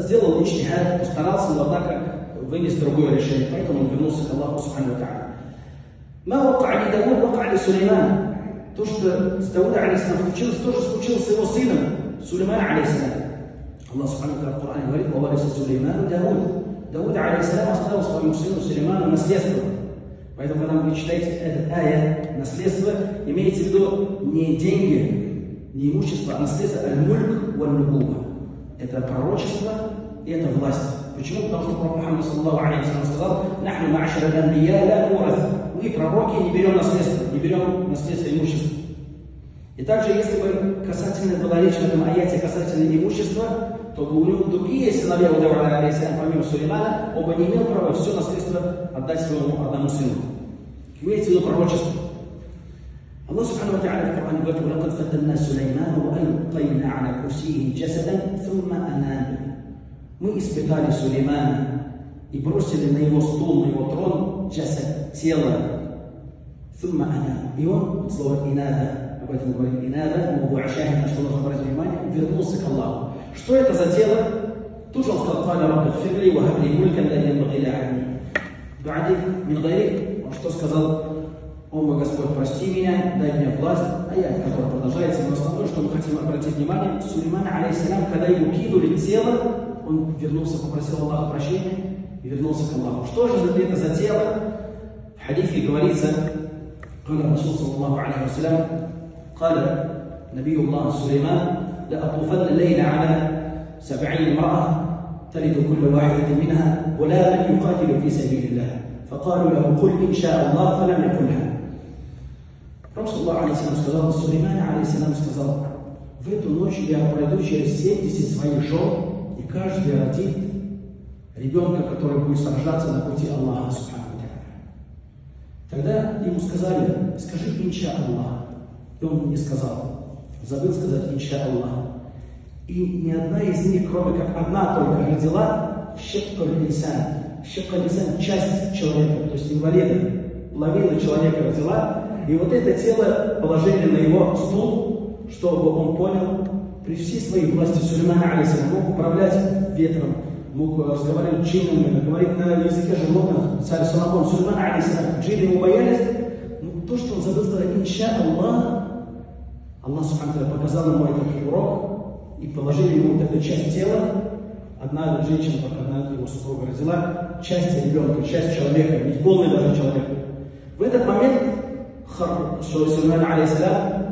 Сделал иджтихад, постарался, но однако вынес другое решение, поэтому он вернулся к Аллаху субхану ва тааля. Ма вакъа ли Дауд, вакъа ли Сулейман. То, что с Дауда алейхиссалям случилось, тоже случилось с его сыном, Сулейман алейхиссалям. Аллах субхану ва тааля в Коране говорит: «Вавариса Сулейману Дауд». Дауд алейхиссалям оставил своему сыну Сулейману наследство. Поэтому, когда вы читаете этот аят, наследство имеется в виду не деньги, не имущество, а наследство аль-мульк валь-нубуа. Это пророчество и это власть. Почему? Потому что пророк Мухаммад саллаллаху алейхи ва саллям сказал: «Нахну ма'шара аль-анбия ля нурас». Мы, пророки, не берем наследство, не берем наследство имущества. И также, если бы касательно была речь в этом аяте касательно имущества, то у него другие сыновья у Дауд алейхиссалям, помимо Сулеймана, оба не имел права все наследство отдать своему одному сыну. Имеется в виду пророчество. Аллах субхану ва тааля в Коране говорит: «Лакад фатанна Сулеймана ва алкайна аля курсийи джасадан сумма анана». Мы испытали Сулеймана и бросили на его стол, на его трон джасад, тело. Сумма анана. И он, слово инада, и надо, могу ощущать, на что нужно брать внимание, вернулся к Аллаху. Что это за дело? Тут же он что сказал? О мой Господь, прости меня, дай мне власть. Аят, который продолжается, но основное, что мы хотим обратить внимание, Сулейман алейхиссалям, когда ему кинули тело, он вернулся, попросил Аллаха прощения и вернулся к Аллаху. Что же это за тело? В хадифе говорится, когда Расул саллаллаху алейхи вассалям قال نبي الله سليمان: لأطوفن الليل على سبعين امرأة تلد كل واحدة منها ولا من يقاتل في سبيل الله. فقالوا له: قل إن شاء الله، فلم يقلها. رسول الله عليه السلام сказал, Сулейман алейхиссалям сказал: в эту ночь я пройду через семьдесят своих жен, и каждый родит ребенка, который будет сражаться на пути Аллаха субхану ва тааля. Тогда ему сказали: скажи «Инша Аллах». И он не сказал, забыл сказать «Инша Аллах». И ни одна из них, кроме как одна только родила, щепка лисан, щепка лисан, часть человека, то есть инвалида, половина человека родила, и вот это тело положили на его стул, чтобы он понял, при всей своей власти Сулейман алейхиссалям мог управлять ветром, мог разговаривать с джиннами, говорить на языке животных, царь Соломон, Сулейман алейхиссалям, джинны его боялись, но то, что он забыл сказать «Инша Аллах», Аллах субхану ва тааля показал ему этот урок и положили ему вот эту часть тела. Одна женщина, одна его супруга родила, часть ребенка, часть человека, не полный даже человек. В этот момент Сулейман алейхиссалям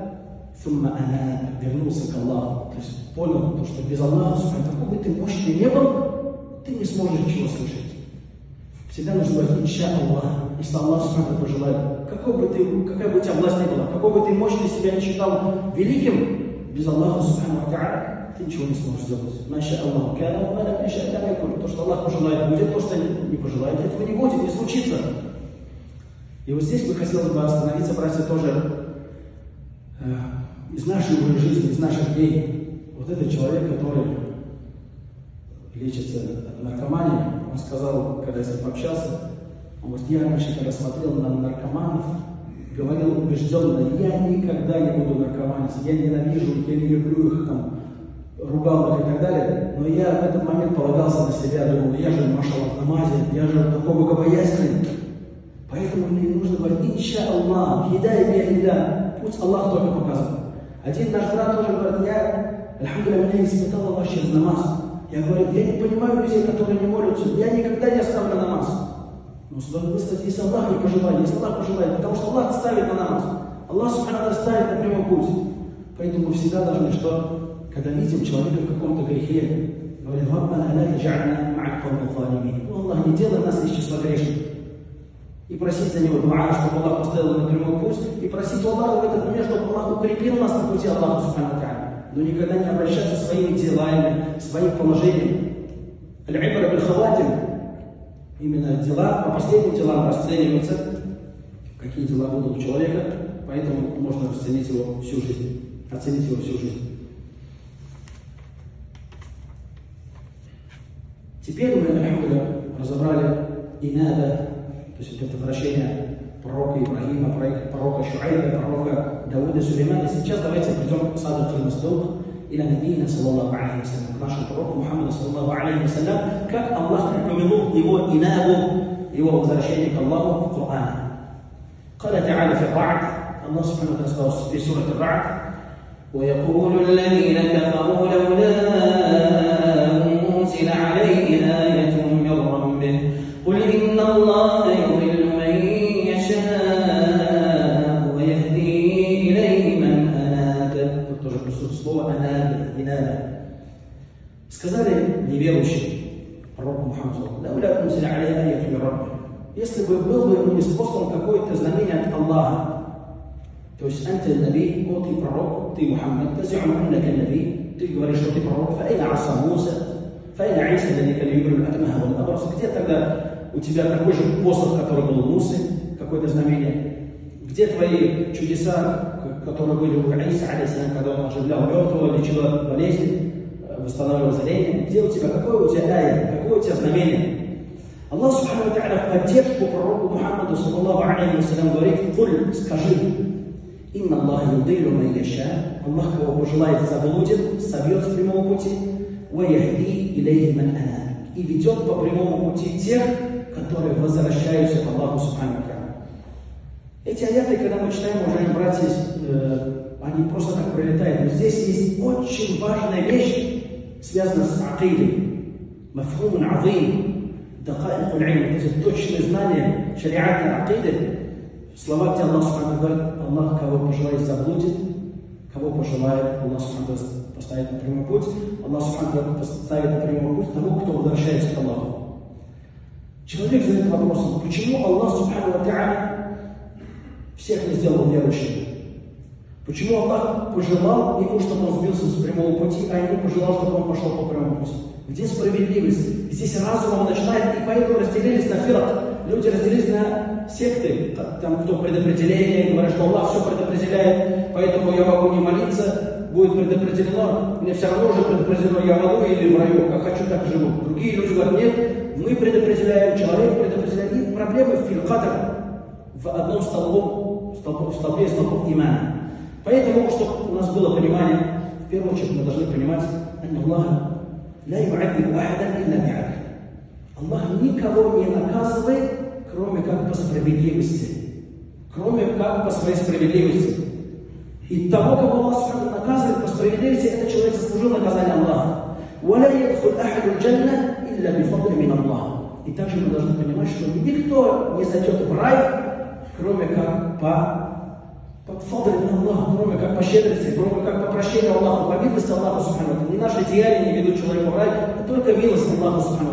сумма анаб, вернулся к Аллаху. То есть понял, то, что без Аллаха, какой бы ты мощный не был, ты не сможешь ничего слышать. Всегда нужно говорить «Инша Аллах», если Аллах субхану ва тааля пожелает. Какой бы ты, какая бы у тебя власть ни была, какой бы ты мощно себя не считал великим, без Аллаха субхану ва тааля ты ничего не сможешь сделать. Маша Аллаху кана, мана миша кана куль. То, что Аллах пожелает, будет, то, что не пожелает, этого не будет, не случится. И вот здесь бы хотелось бы остановиться, братья, тоже э, из нашей жизни, из наших дней. Вот этот человек, который лечится от наркомании. Он сказал, когда я с ним общался, он говорит, я раньше, когда смотрел на наркоманов, говорил убежденно, я никогда не буду наркоманить, я ненавижу, я не люблю их, там, ругал их и так далее. Но я в этот момент полагался на себя, думал, я же машаллах намазин, я же такой богобоязненный. Поэтому мне нужно говорить, иншааллах, еда и беда, пусть Аллах только показывает. Один наш брат тоже говорит, я, альхамдулиллах, меня испытал Аллах через намаз. Я говорю, я не понимаю людей, которые не молятся, я никогда не оставлю намаз. Но выставьте, если Аллах не пожелает, если Аллах пожелает, потому что Аллах ставит на нас. Аллах субхана ставит на прямой путь. Поэтому мы всегда должны, что когда видим человека в каком-то грехе, говорит, Аллах, не делай нас из числа грешных. И просить за него дуа, чтобы Аллах поставил на прямой путь, и просить Аллаха в этот момент, чтобы Аллах укрепил нас на пути Аллаха субхана. Но никогда не обращаться своими делами, своим положением. Аль-Ибра бил-Хаватим. Именно дела, по последним делам расцениваются, какие дела будут у человека, поэтому можно оценить его всю жизнь. Оценить его всю жизнь. Теперь мы, аль-Хамдулиллах, разобрали инада, то есть это возвращение пророка Ибрагима, пророка Шуайба, пророка Дауда, Сулеймана. Сейчас давайте придем к Саддатул Масдук и на Набиина, саллаллаху алейхи вассалям, к нашему пророку Мухаммаду, саллаллаху алейхи вассалям, как Аллах упомянул его инаду, его возвращение к Аллаху в Коране. Кала та'аля фи ар-Рад, Аллах субхану ва тааля сказал в суре ар-Рад, وَيَقُولُ الَّذِينَ كَفَرُوا لَوْلَا أُنْزِلَ عَلَيْهِ آيَةٌ مِّن رَّبِّهِ قُلْ إِنَّ اللَّهَ يُضِلُّ مَن يَشَاءُ وَيَهْدِي إِلَيْهِ مَن أَنَابَ. Тут тоже присутствует слово «анаб», «инаб». Сказали неверующие пророку Мухаммаду, «Лауля унзиля алейя аятун мин раббих». Если бы был бы ему ниспослан какое-то знамение от Аллаха, то есть «Анта наби», «О, ты пророк», «Ты Мухаммад», «Тази'ун аннака наби», «Ты говоришь, что ты пророк», «Фаэйна аса Муса», «Фаэйна Иса, ладзика юбрил атмаха вал абрас». Где тогда у тебя такой же послан, который был у Мусы, какое-то знамение? Где твои чудеса, которые были у Иса, алейсалям, когда он оживлял мертвого, лечил от болезни, восстанавливал зрение? Где у тебя, какое у тебя ая, какое у тебя знамение? Аллах субхану ва тааля в поддержку пророку Мухаммаду, саллаллаху алейхи вассалям, говорит, «Куль, скажи, инна Аллаха юдилю ман яша», Аллах, кого пожелает, заблудит, собьет с прямого пути, «Ва яхди илейхи ман анаб», и ведет по прямому пути тех, которые возвращаются к Аллаху субхану ва тааля. Эти аяты, когда мы читаем, уважаемые братья, они просто так пролетают. Но здесь есть очень важная вещь, связано с акидой, мафхум аль-азим, дакаик аль-илм, это точное знание шариата акиды. Слова, где Аллах субхану говорит, Аллах, кого пожелает, заблудит, кого пожелает, Аллах субхану поставит на прямой путь, Аллах субхану поставит на прямой путь того, кто возвращается к Аллаху. Человек задает вопросом, почему Аллах субхану всех не сделал верующими? Почему Аллах пожелал ему, чтобы он сбился с прямого пути, а ему пожелал, чтобы он пошел по прямому пути? Где справедливость? Здесь разумом начинает, и поэтому разделились на фират. Люди разделились на секты. Там кто предопределение, говорят, что Аллах все предопределяет, поэтому я могу не молиться, будет предопределено. Мне все равно уже предопределено, я могу или в раю, как хочу, так живу. Другие люди говорят, нет, мы предопределяем, человек предопределяет. Нет, проблемы в фиркатах, в одном столбе, в столбе столбов имана. Поэтому, чтобы у нас было понимание, в первую очередь мы должны понимать, Аллах никого не наказывает, кроме как по справедливости, кроме как по своей справедливости. И того, кого Аллах наказывает по справедливости, этот человек заслужил наказание Аллаха. И также мы должны понимать, что никто не зайдет в рай, кроме как по Фадрин Аллах, кроме как по щедрости, кроме как по прощению Аллаху, по милости Аллаху субхану. Не наши деяния не ведут человека в рай, а только милость Аллаху субхану.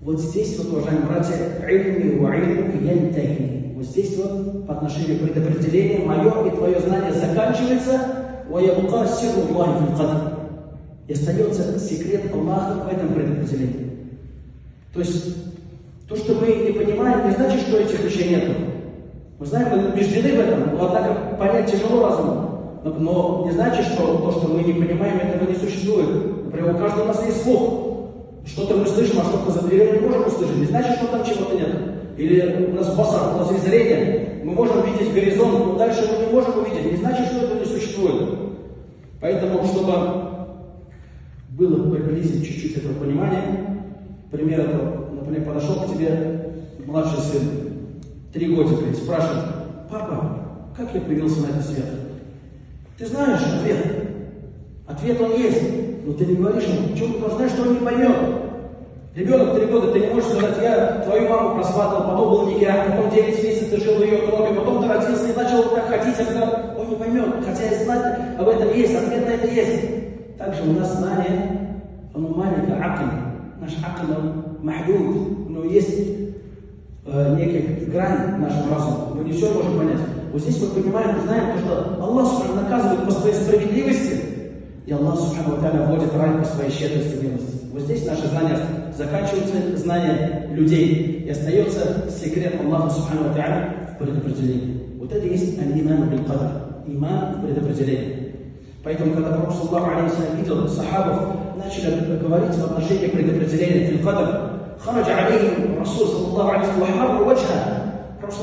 Вот здесь вот, уважаемые братья, «Ильми ва ильму янтахи». Вот здесь вот, по отношению к предопределению, мое и твое знание заканчивается, «Ва ябука сирру Аллахи фил кадр». И остается секрет Аллаха в этом предопределении. То есть, то, что мы не понимаем, не значит, что этих вещей нету. Мы знаем, мы убеждены в этом, но однако понять тяжело разуму. Но не значит, что то, что мы не понимаем, этого не существует. Например, у каждого у нас есть слух. Что-то мы слышим, а что-то за дверями можем услышать. Не значит, что там чего-то нет. Или у нас басар, у нас есть зрение. Мы можем видеть горизонт, но дальше мы не можем увидеть. Не значит, что это не существует. Поэтому, чтобы было приблизить чуть-чуть это понимание, пример, например, подошел к тебе младший сын, три годика, и спрашивает: папа, как я появился на этот свет? Ты знаешь ответ. Ответ он есть, но ты не говоришь ему, почему ты знаешь, что он не поймет. Ребенок три года, ты не можешь сказать: я твою маму просватывал, потом был никак, потом девять месяцев ты жил в ее крови, потом ты родился и начал так ходить, а когда он не поймет, хотя и знать об этом есть, ответ на это есть. Также у нас знание, оно маленькое, акл, наш акл, он махдуд, но есть э, некая грань нашего разума, мы не все можем понять. Вот здесь мы понимаем, мы знаем, что Аллах наказывает по своей справедливости, и Аллах вводит рай по своей щедрости и милости. Вот здесь наши знания заканчиваются, знания людей, и остается секрет Аллаха в предопределении. Вот это есть аль-иман биль-кадр, иман в предопределении. Поэтому, когда пророк саллаллаху алейхи ва саллям видел сахабов, начали говорить в отношении предопределения биль-кадр, хараджа алейхим расул саллаллаху алейхи ва саллям ва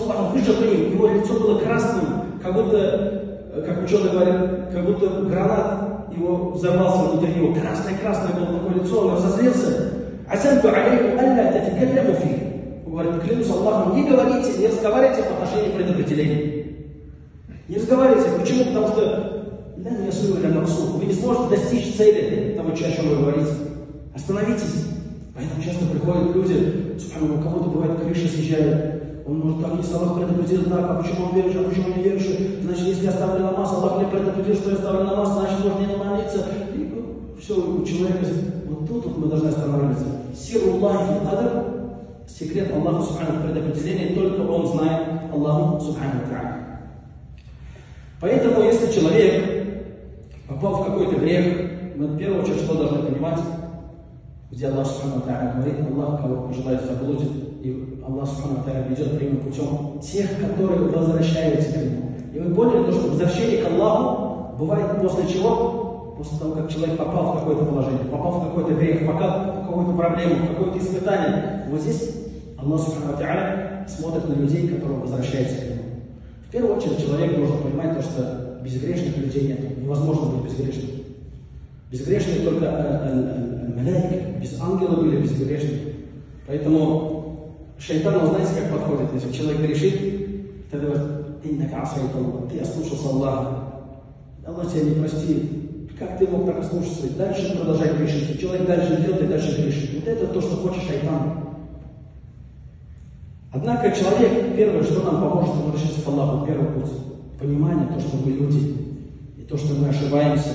Пророк вышел по ним, его лицо было красным, как будто, как ученые говорят, как будто гранат его взорвался внутри него. Красное-красное было такое лицо, он разозлился. Асанту алейкум алла татакаляму фих. Говорит: клянусь Аллахом, не говорите, не разговаривайте по отношению к предопределению. Не разговаривайте. Почему? Потому что вы не сможете достичь цели того, о чем вы говорите. Остановитесь. Поэтому часто приходят люди, у кого-то бывает крыша съезжает. Он может так не Аллах предупредил, так, а почему он верующий, а почему не верующий? Значит, если я ставлю намаз, Аллах мне предупредил, что я ставлю намаз, значит, можно не молиться. И ну, все, у человека вот тут вот мы должны останавливаться. Сиру Аллахи Адр, секрет Аллаху Субхану предопределения, только он знает Аллаху Субхану Та'аль. Поэтому, если человек попал в какой-то грех, мы в первую очередь что должны понимать? Где Аллах Субхану Та'аль говорит, Аллах кого пожелает заблудит. И Аллах Субхану Та'аля ведет прямым путем тех, которые возвращаются к Нему. И вы поняли, что возвращение к Аллаху бывает после чего? После того, как человек попал в какое-то положение, попал в какой-то грех, попал в какую-то проблему, в какое-то испытание. Вот здесь Аллах Субхану Та'аля смотрит на людей, которые возвращаются к Нему. В первую очередь человек должен понимать то, что безгрешных людей нет. Невозможно быть безгрешным. Безгрешные только маляйки, без ангелов или безгрешных. Поэтому шайтан, вы знаете, как подходит? Если человек грешит, тогда говорит: ты ослушался Аллаха, Аллах тебя не простит, как ты мог так ослушаться? Дальше продолжай грешить, человек дальше делает и дальше грешит. Вот это то, что хочет шайтан. Однако человек, первое, что нам поможет возвращаться к Аллаху, первый путь, понимание, то, что мы люди, и то, что мы ошибаемся.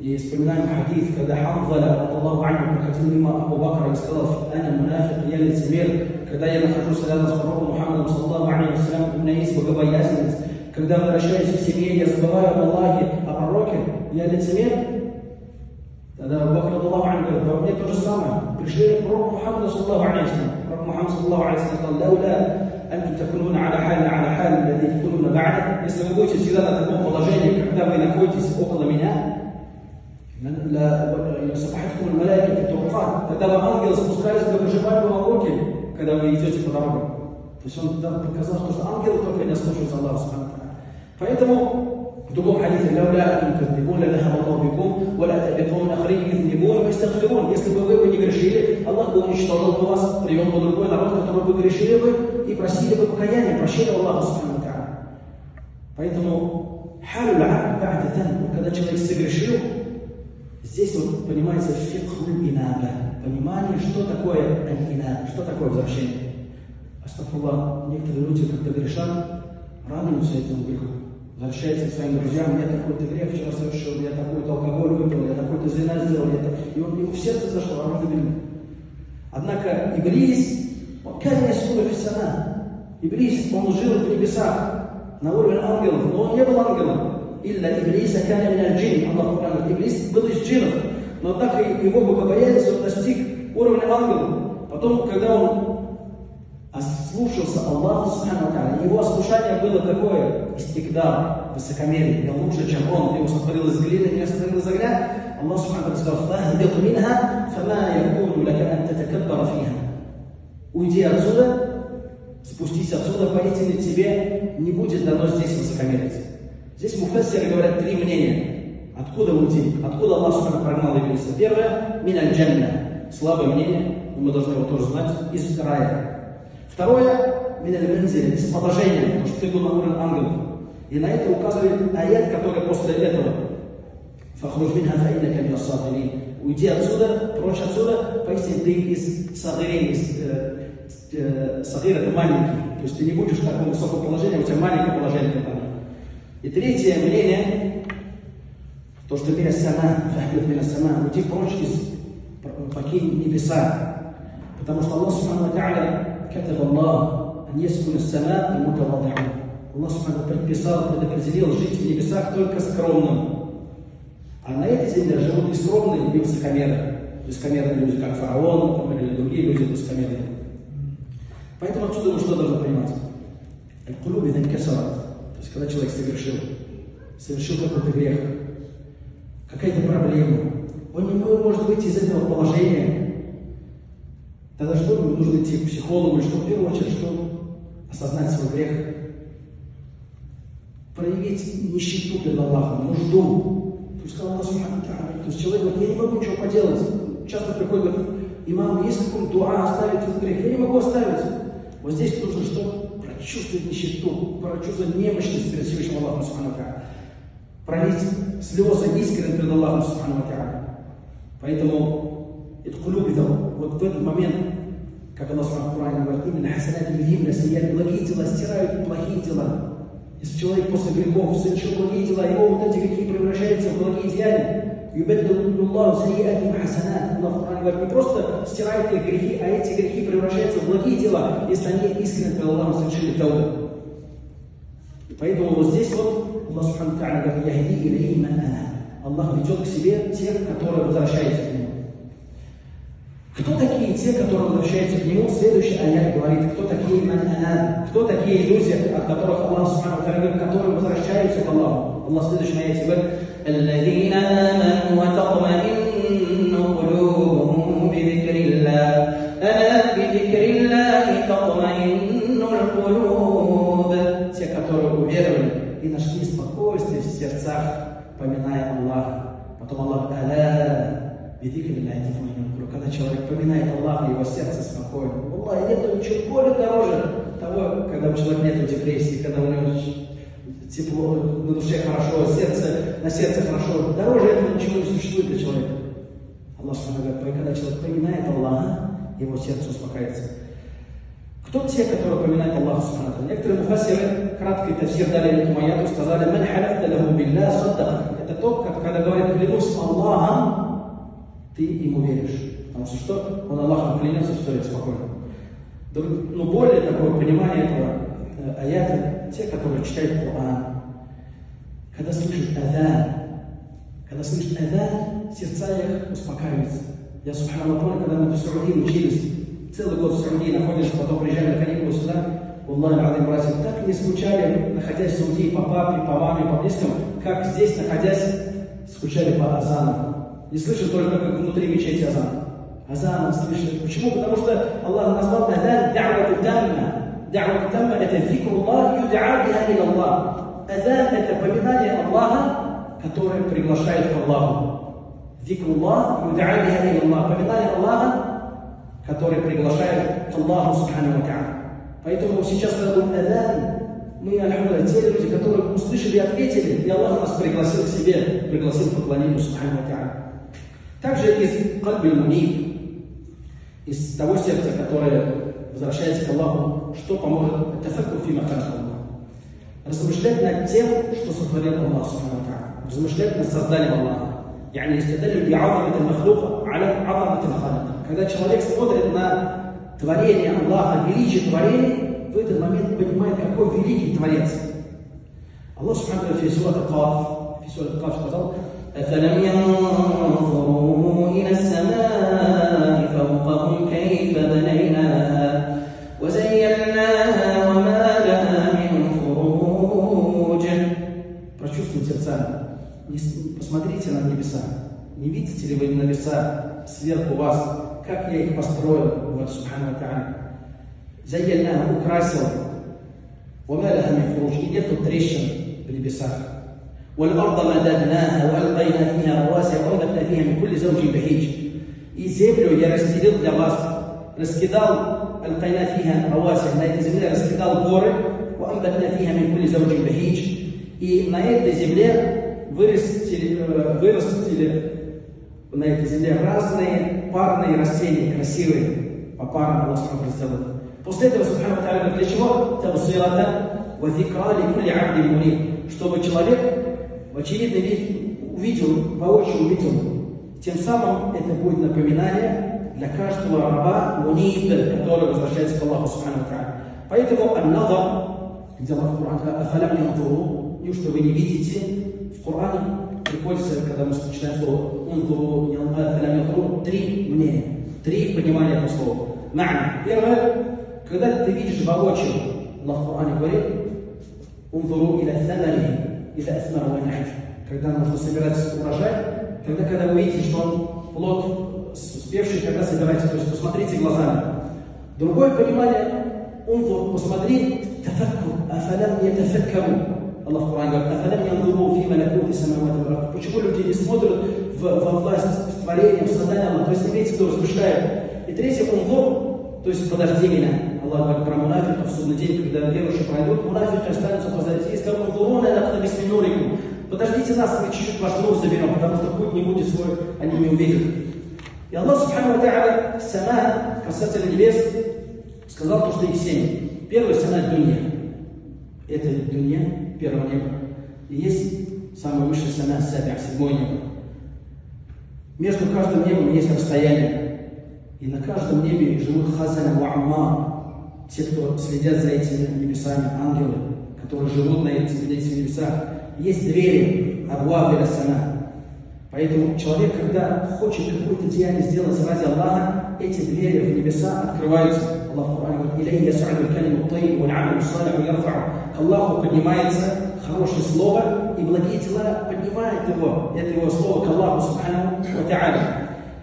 И вспоминаем хадис, когда Хамза Аллаху анху проходил мимо Абу Бакра и сказал: «Ана мунафик, я лицемер». Когда я нахожусь рядом с пророком Мухаммадом саллаллаху алейхи ва саллям, у меня есть богобоязненность. Когда возвращаюсь к семье, я забываю об Аллахе, о пророке, я лицемер. Тогда Абу Бакр Аллаху анху говорит: «Да, мне то же самое». Пришли к пророку Мухаммаду саллаллаху алейхи ва саллям. Пророк Мухаммад саллаллаху алейхи ва саллям сказал: «Лауля антум такунуна аля халь аля халь, аллази такунуна ба'да». Если вы будете всегда на таком положении, когда вы находитесь около меня, когда вам ангелы спускались, вы выжимали вам руки, когда вы идете по дороге. То есть он показал, что ангелы только не слушаются Аллаха. Поэтому в другом хадисе: если бы вы не грешили, Аллах бы уничтожил бы вас, привел бы другой народ, который бы грешили бы и просили бы покаяния, прощения Аллаха. Поэтому когда человек согрешил, здесь вот понимается фикхуль инада, понимание, что такое аль-инада, что такое возвращение. Астафуллах, некоторые люди, когда грешат, радуются этому греху, возвращаются к своим друзьям: я такой-то грех вчера совершил, я такой-то алкоголь выпил, я такой-то зина сделал, я так... и он ему в сердце зашло, а он любил. Однако Иблис, Иблис, он жил в небесах, на уровне ангелов, но он не был ангелом. Илля Иблиса кана миналь джинн. Аллах Куран, Иблис был из джиннов, но так и его богобоязнь, он достиг уровня ангела. Потом, когда он ослушался Аллаху Субхану ва Тааля, его ослушание было такое, истигдал, высокомерие, я лучше, чем он, его сотворил из глины, меня сотворил из огня, الله سبحانه وتعالى فاهبط منها فما يكون لك أن تتكبر فيها. уйди отсюда, спустись отсюда, поистине тебе не будет дано здесь высокомерие. Здесь муфассиры говорят три мнения. Откуда уйти? Откуда Аллах Субхану прогнал Иблиса? Первое – мин аль-джанна. Слабое мнение, мы должны его тоже знать, из рая. Второе – мин аль-манзиль, из положения, потому что ты был на уровне ангелов. И на это указывает аят, который после этого. «Фахруж минха фаинна камина садырин». Уйди отсюда, прочь отсюда, поистине ты из садырин, из э, садыр – это маленький. То есть ты не будешь в таком высоком положении, у тебя маленькое положение там. И третье мнение, то, что мина сама, фахбит мина сама, уйди прочь из, покинь небеса. Потому что Аллах Субхану ва Тааля, катаб Аллах, нескуна сама и мутавади'а. Аллах Субхану предписал, предопределил жить в небесах только скромным. А на этой земле живут и скромные, и высокомерные. Высокомерные люди, как фараон, или другие люди высокомерные. Поэтому отсюда мы что должны понимать? Аль-кулуб инкасарат. То есть, когда человек совершил, совершил какой-то грех, какая-то проблема, он не может выйти из этого положения, тогда что ему нужно идти к психологу, что в первую очередь, что осознать свой грех, проявить нищету перед Аллахом, нужду. То есть, сказал Аллах Субхану ва Тааля, то есть человек говорит, я не могу ничего поделать. Часто приходит, говорит, имам, есть какой-то дуа оставить этот грех? Я не могу оставить. Вот здесь нужно что? Чувствовать нищету, прочувствовать немощность перед Всевышним Аллахом Субхану ва Тааля, пролить слезы искренне перед Аллахом Субхану ва Тааля. Поэтому это кулюбит, вот в этот момент, как Аллах Субхану ва Тааля говорит, именно хасанат юдхибна сеят, благие дела стирают плохие дела. Если человек после грехов совершил благие дела, его вот эти грехи превращаются в благие деяния. Юбаддилуллаху сайиатихим хасанат. Аллах говорит, не просто стирает их грехи, а эти грехи превращаются в благие дела, если они искренне перед Аллахом совершили таубу. Поэтому вот здесь вот Аллах Субхану ва Тааля говорит, яхди илейхи ман анаб. Аллах ведет к себе тех, которые возвращаются к Нему. Кто такие те, которые возвращаются к Нему? Следующий аят говорит, кто такие ман анаб? Кто такие люди, от которых Аллах Субхану ва Тааля, которые возвращаются к Аллаху? Аллах в следующем аяте говорит, الذين آمنوا وتطمئن قلوبهم بذكر الله ألا بذكر الله تطمئن القلوب. Те, которые уверовали и нашли спокойствие в сердцах, поминая Аллаха. Потом Аллах «Аля бذكر الله تطمئن القلوب». Когда человек поминает Аллаха, его сердце спокойно. Аллах, нет ничего более дороже того, когда у человека нет депрессии, когда у него тепло, на душе хорошо, сердце, на сердце хорошо. Дороже этого ничего не существует для человека. Аллах Субхану ва Тааля, когда человек поминает Аллаха, его сердце успокаивается. Кто те, которые поминают Аллаха Субхану ва Тааля? Некоторые муфассиры краткий тафсир дали этому аяту, сказали, «Ман халафта лаху билля саддака». Это тот, когда говорят, клянусь Аллахом, ты ему веришь. Потому что он Аллахом клянется, стоит спокойно. Но более такое понимание этого аята, те, которые читают Коран, когда слышат азан, когда слышат азан, сердца их успокаиваются. Я, субханаллах, помню, когда мы в Саудии учились, целый год в Саудии находишься, потом приезжаем на каникулы сюда, Аллах, алейм братья, так не скучали, находясь в Саудии, по папе, по маме, по близким, как здесь, находясь, скучали по азану. Не слышат только, как внутри мечети азан. Азан слышат. Почему? Потому что Аллах назвал азан да'вату дамма. دعوة تامة ذكر الله يدعى بها إلى الله. أذان التبمينة الله كتوري приглашает к Аллаху. ذكر الله يدعى بها إلى الله. Поминание Аллаха, который приглашает к Аллаху Субхану ва Тааля. Поэтому сейчас этот азан, мы, аль-хамдулилля, те люди, которые услышали и ответили, и Аллах нас пригласил к себе, пригласил к поклонению Субхану ва Тааля. Также из кальбиль муниб, из того сердца, которое возвращается к Аллаху, что поможет тафаккур фи махалик Аллах. Размышлять над тем, что сотворил Аллах Субхану ва Тааля. Размышлять над созданием Аллаха. يعني يستدل بعظمة المخلوق على عظمة الخالق. Когда человек смотрит на творение Аллаха, величие творения, в этот момент понимает, какой великий Творец. Аллах Субхану ва Тааля в суре Каф, в суре Каф сказал: أَفَلَمْ يَنْظُرُوا إِلَى السَّمَاءِ فَوْقَهُمْ كَيْفَ بَنَيْنَاهَا وَزَيَّنَّاهَا وَمَا لَهَا مِنْ فُرُوجٍ. Прочувствуйте сердца. Посмотрите на небеса. Не видите ли вы небеса сверху вас, как я их построил, вот Субхану Та'аля. Заяльна украсил, умаляха мифруш, и нету трещин в небесах. والأرض مددناها وألقينا فيها رواسي وأنبتنا فيها من كل زوج بهيج. И землю я расстелил для вас, раскидал ألقينا فيها رواسي, на этой земле раскидал горы, وأنبتنا فيها من كل زوج بهيج. И на этой земле вырастили, вырастили на этой земле разные парные растения, красивые, по парам Аллах разделил. После этого Субхану Та'аля для чего? Таусилата ва зикра ли кулли абди муниб, чтобы человек в очевидный вид увидел, воочию увидел. Тем самым это будет напоминание для каждого раба муниб, который возвращается к Аллаху Субхану Та'аля. Поэтому ан-назар, где Аллах в Коране, афалям янзуру, неужто вы не видите в Коране? Приходится, когда мы читаем слово «унзуру», «янзуру», три мнения, три понимания этого слова. Ма'на. Первое, когда ты видишь воочию, Аллах в Коране говорит, «унзуру иля самани, иля асмару ваняш». Когда нужно собирать урожай, тогда, когда вы видите, что он плод спевший, когда собираете, то есть посмотрите глазами. Другое понимание, «унзур», посмотри, «тафакку, афалам ятафаккару». Аллах в Коране говорит, «Афалам янзуру фи малакути самавати вал ард». Почему люди не смотрят в, во власть, в творение, в создание Аллаха? То есть имеется в виду, размышляют. И третье, «унзур», то есть «подожди меня». Аллах говорит про мунафиков в судный день, когда верующие пройдут, мунафики останутся позади и скажут, «Унзуруна нахна бисминурикум». Подождите нас, мы чуть-чуть ваш нур заберем, потому что путь не будет свой, они не увидят. И Аллах Субхану ва Та'аля сана, касательно небес, сказал то, что их семь. Первое, сана дунья. Это дунья. Первое небо. И есть самая высшая сана, сабиа, седьмое небо. Между каждым небом есть расстояние. И на каждом небе живут хазана ва амма, те, кто следят за этими небесами, ангелы, которые живут на этих небесах. Есть двери, абуаб ва сана. Поэтому человек, когда хочет какое-то деяние сделать ради Аллаха, эти двери в небеса открываются. Аллах в Коране говорит, «Илейхи яс'аду калиму тайи, валь амалю салиху ярфау». К Аллаху поднимается хорошее слово, и благие дела поднимают его. Это его слово к Аллаху Субхану ва Та'аля.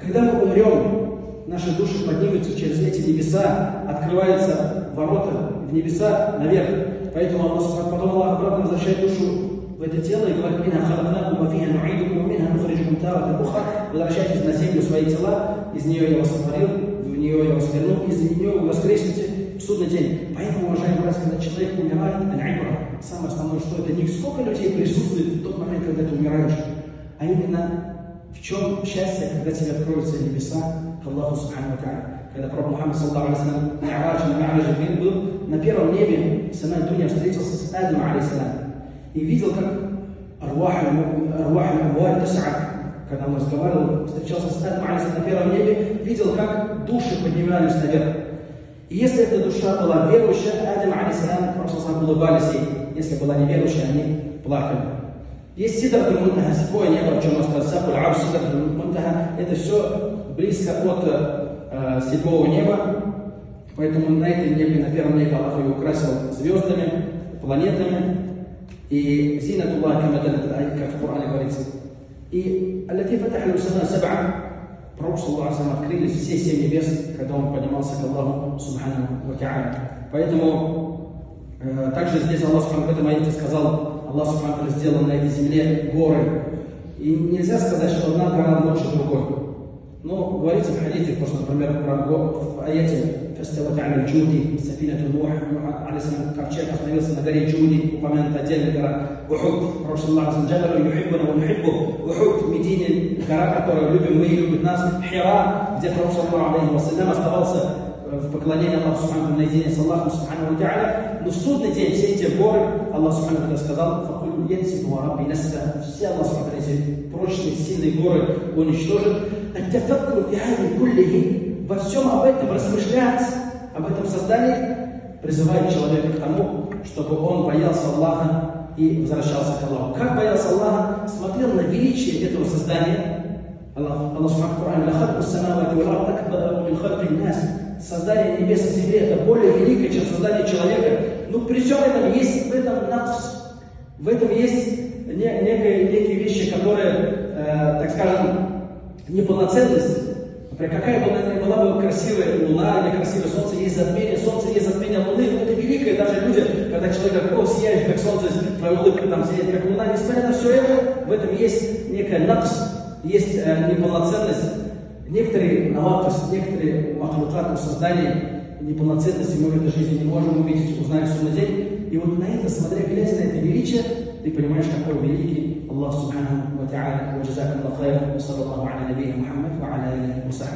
Когда мы умрем, наши души поднимаются через эти небеса, открываются ворота в небеса наверх. Поэтому Аллах потом Аллах обратно возвращает душу в это тело и говорит, «Минха халакнакум ва фиха ну'идукум, минха нухриджукум тарatan ухра». Возвращайтесь на землю свои тела, из нее я вас сотворил, в нее я вас вернул, из нее вы воскреснете в судный день. Поэтому, уважаемые братья, когда человек умирает, аль-ибра, самое основное, что это не сколько людей присутствует в тот момент, когда ты умираешь, а именно в чем счастье, когда тебе откроются небеса к Аллаху Субхану ва Та'аля. Когда пророк Мухаммад саллаллаху алейхи ва саллям был на первом небе, сана дунья встретился с Адамом алейхиссалям и видел, как арваху тас'ад, когда он разговаривал, встречался с Адамом алейхиссалям на первом небе, видел, как души поднимались наверх. И если эта душа была верующая, Адам алейхиссалям просто улыбались ей. Если была неверующая, они плакали. Есть сидратул мунтаха, седьмое небо, о чем сказал Сабуль Аб, сидратул мунтаха, это все близко от э, седьмого неба. Поэтому на этой небе, на первом небе Аллах ее украсил звездами, планетами. И зинатуллах, как в Коране говорится. И аллати фатахлю сана саб'а. Пророк саллаллаху алейхи ва саллям открылись все семь небес, когда он поднимался к Аллаху Субхану ва Та'аля. Поэтому э, также здесь Аллах Субхану в этом аяте сказал, Аллах Субхану сделал на этой земле горы. И нельзя сказать, что одна гора лучше другой. Но говорится в хадите, потому что, например, в аяте «Фастават аля джуди, сафина тулуха, алисам ковчег остановился на горе Джуди», упомянута отдельная гора Ухуд, пророк саллаллаху алейхи ва саллям, «Юхиббуна ва нухиббу». Ухуд в Медине, гора, которую любим мы и любит нас. Хира, где пророк саллаллаху алейхи ва саллям оставался в поклонении Аллаху Субхану наедине с Аллахом Субхану ва Та'аля. Но в судный день все эти горы Аллах Субхану сказал «Факуль янсибу ва рабби насба». Все Аллах Субхану эти прочные, сильные горы уничтожит. «Аттафаккуру фи хадзи куллихи». Во всем об этом размышлять, об этом создании призывает человека к тому, чтобы он боялся Аллаха и возвращался к Аллаху. Как боялся Аллаха? Смотрел на величие этого создания. Аллах в Коране: создание небес и земли это более великое, чем создание человека. Но при всем этом есть в этом нас, в этом есть некие, некие вещи, которые, э, так скажем, неполноценность, например, какая бы была бы красивая луна или красивое солнце, есть затмение, солнце есть затмение луны, но это великое, даже люди, когда человек, о, сияет, как солнце, твоя улыбка там сияет, как луна, несмотря на все это, в этом есть некая накс, есть э, неполноценность, некоторые наватус, некоторые махлукаты в создании неполноценности мы в этой жизни не можем увидеть, узнаем судный день, и вот на это, смотря глядя на это величие, ты понимаешь, какой великий Аллах Субхану ва Та'аля. Ва джазакум Аллаху хайран. Ва саллаллаху аля набийи Мухаммад ва аля алихи ва сахбихи.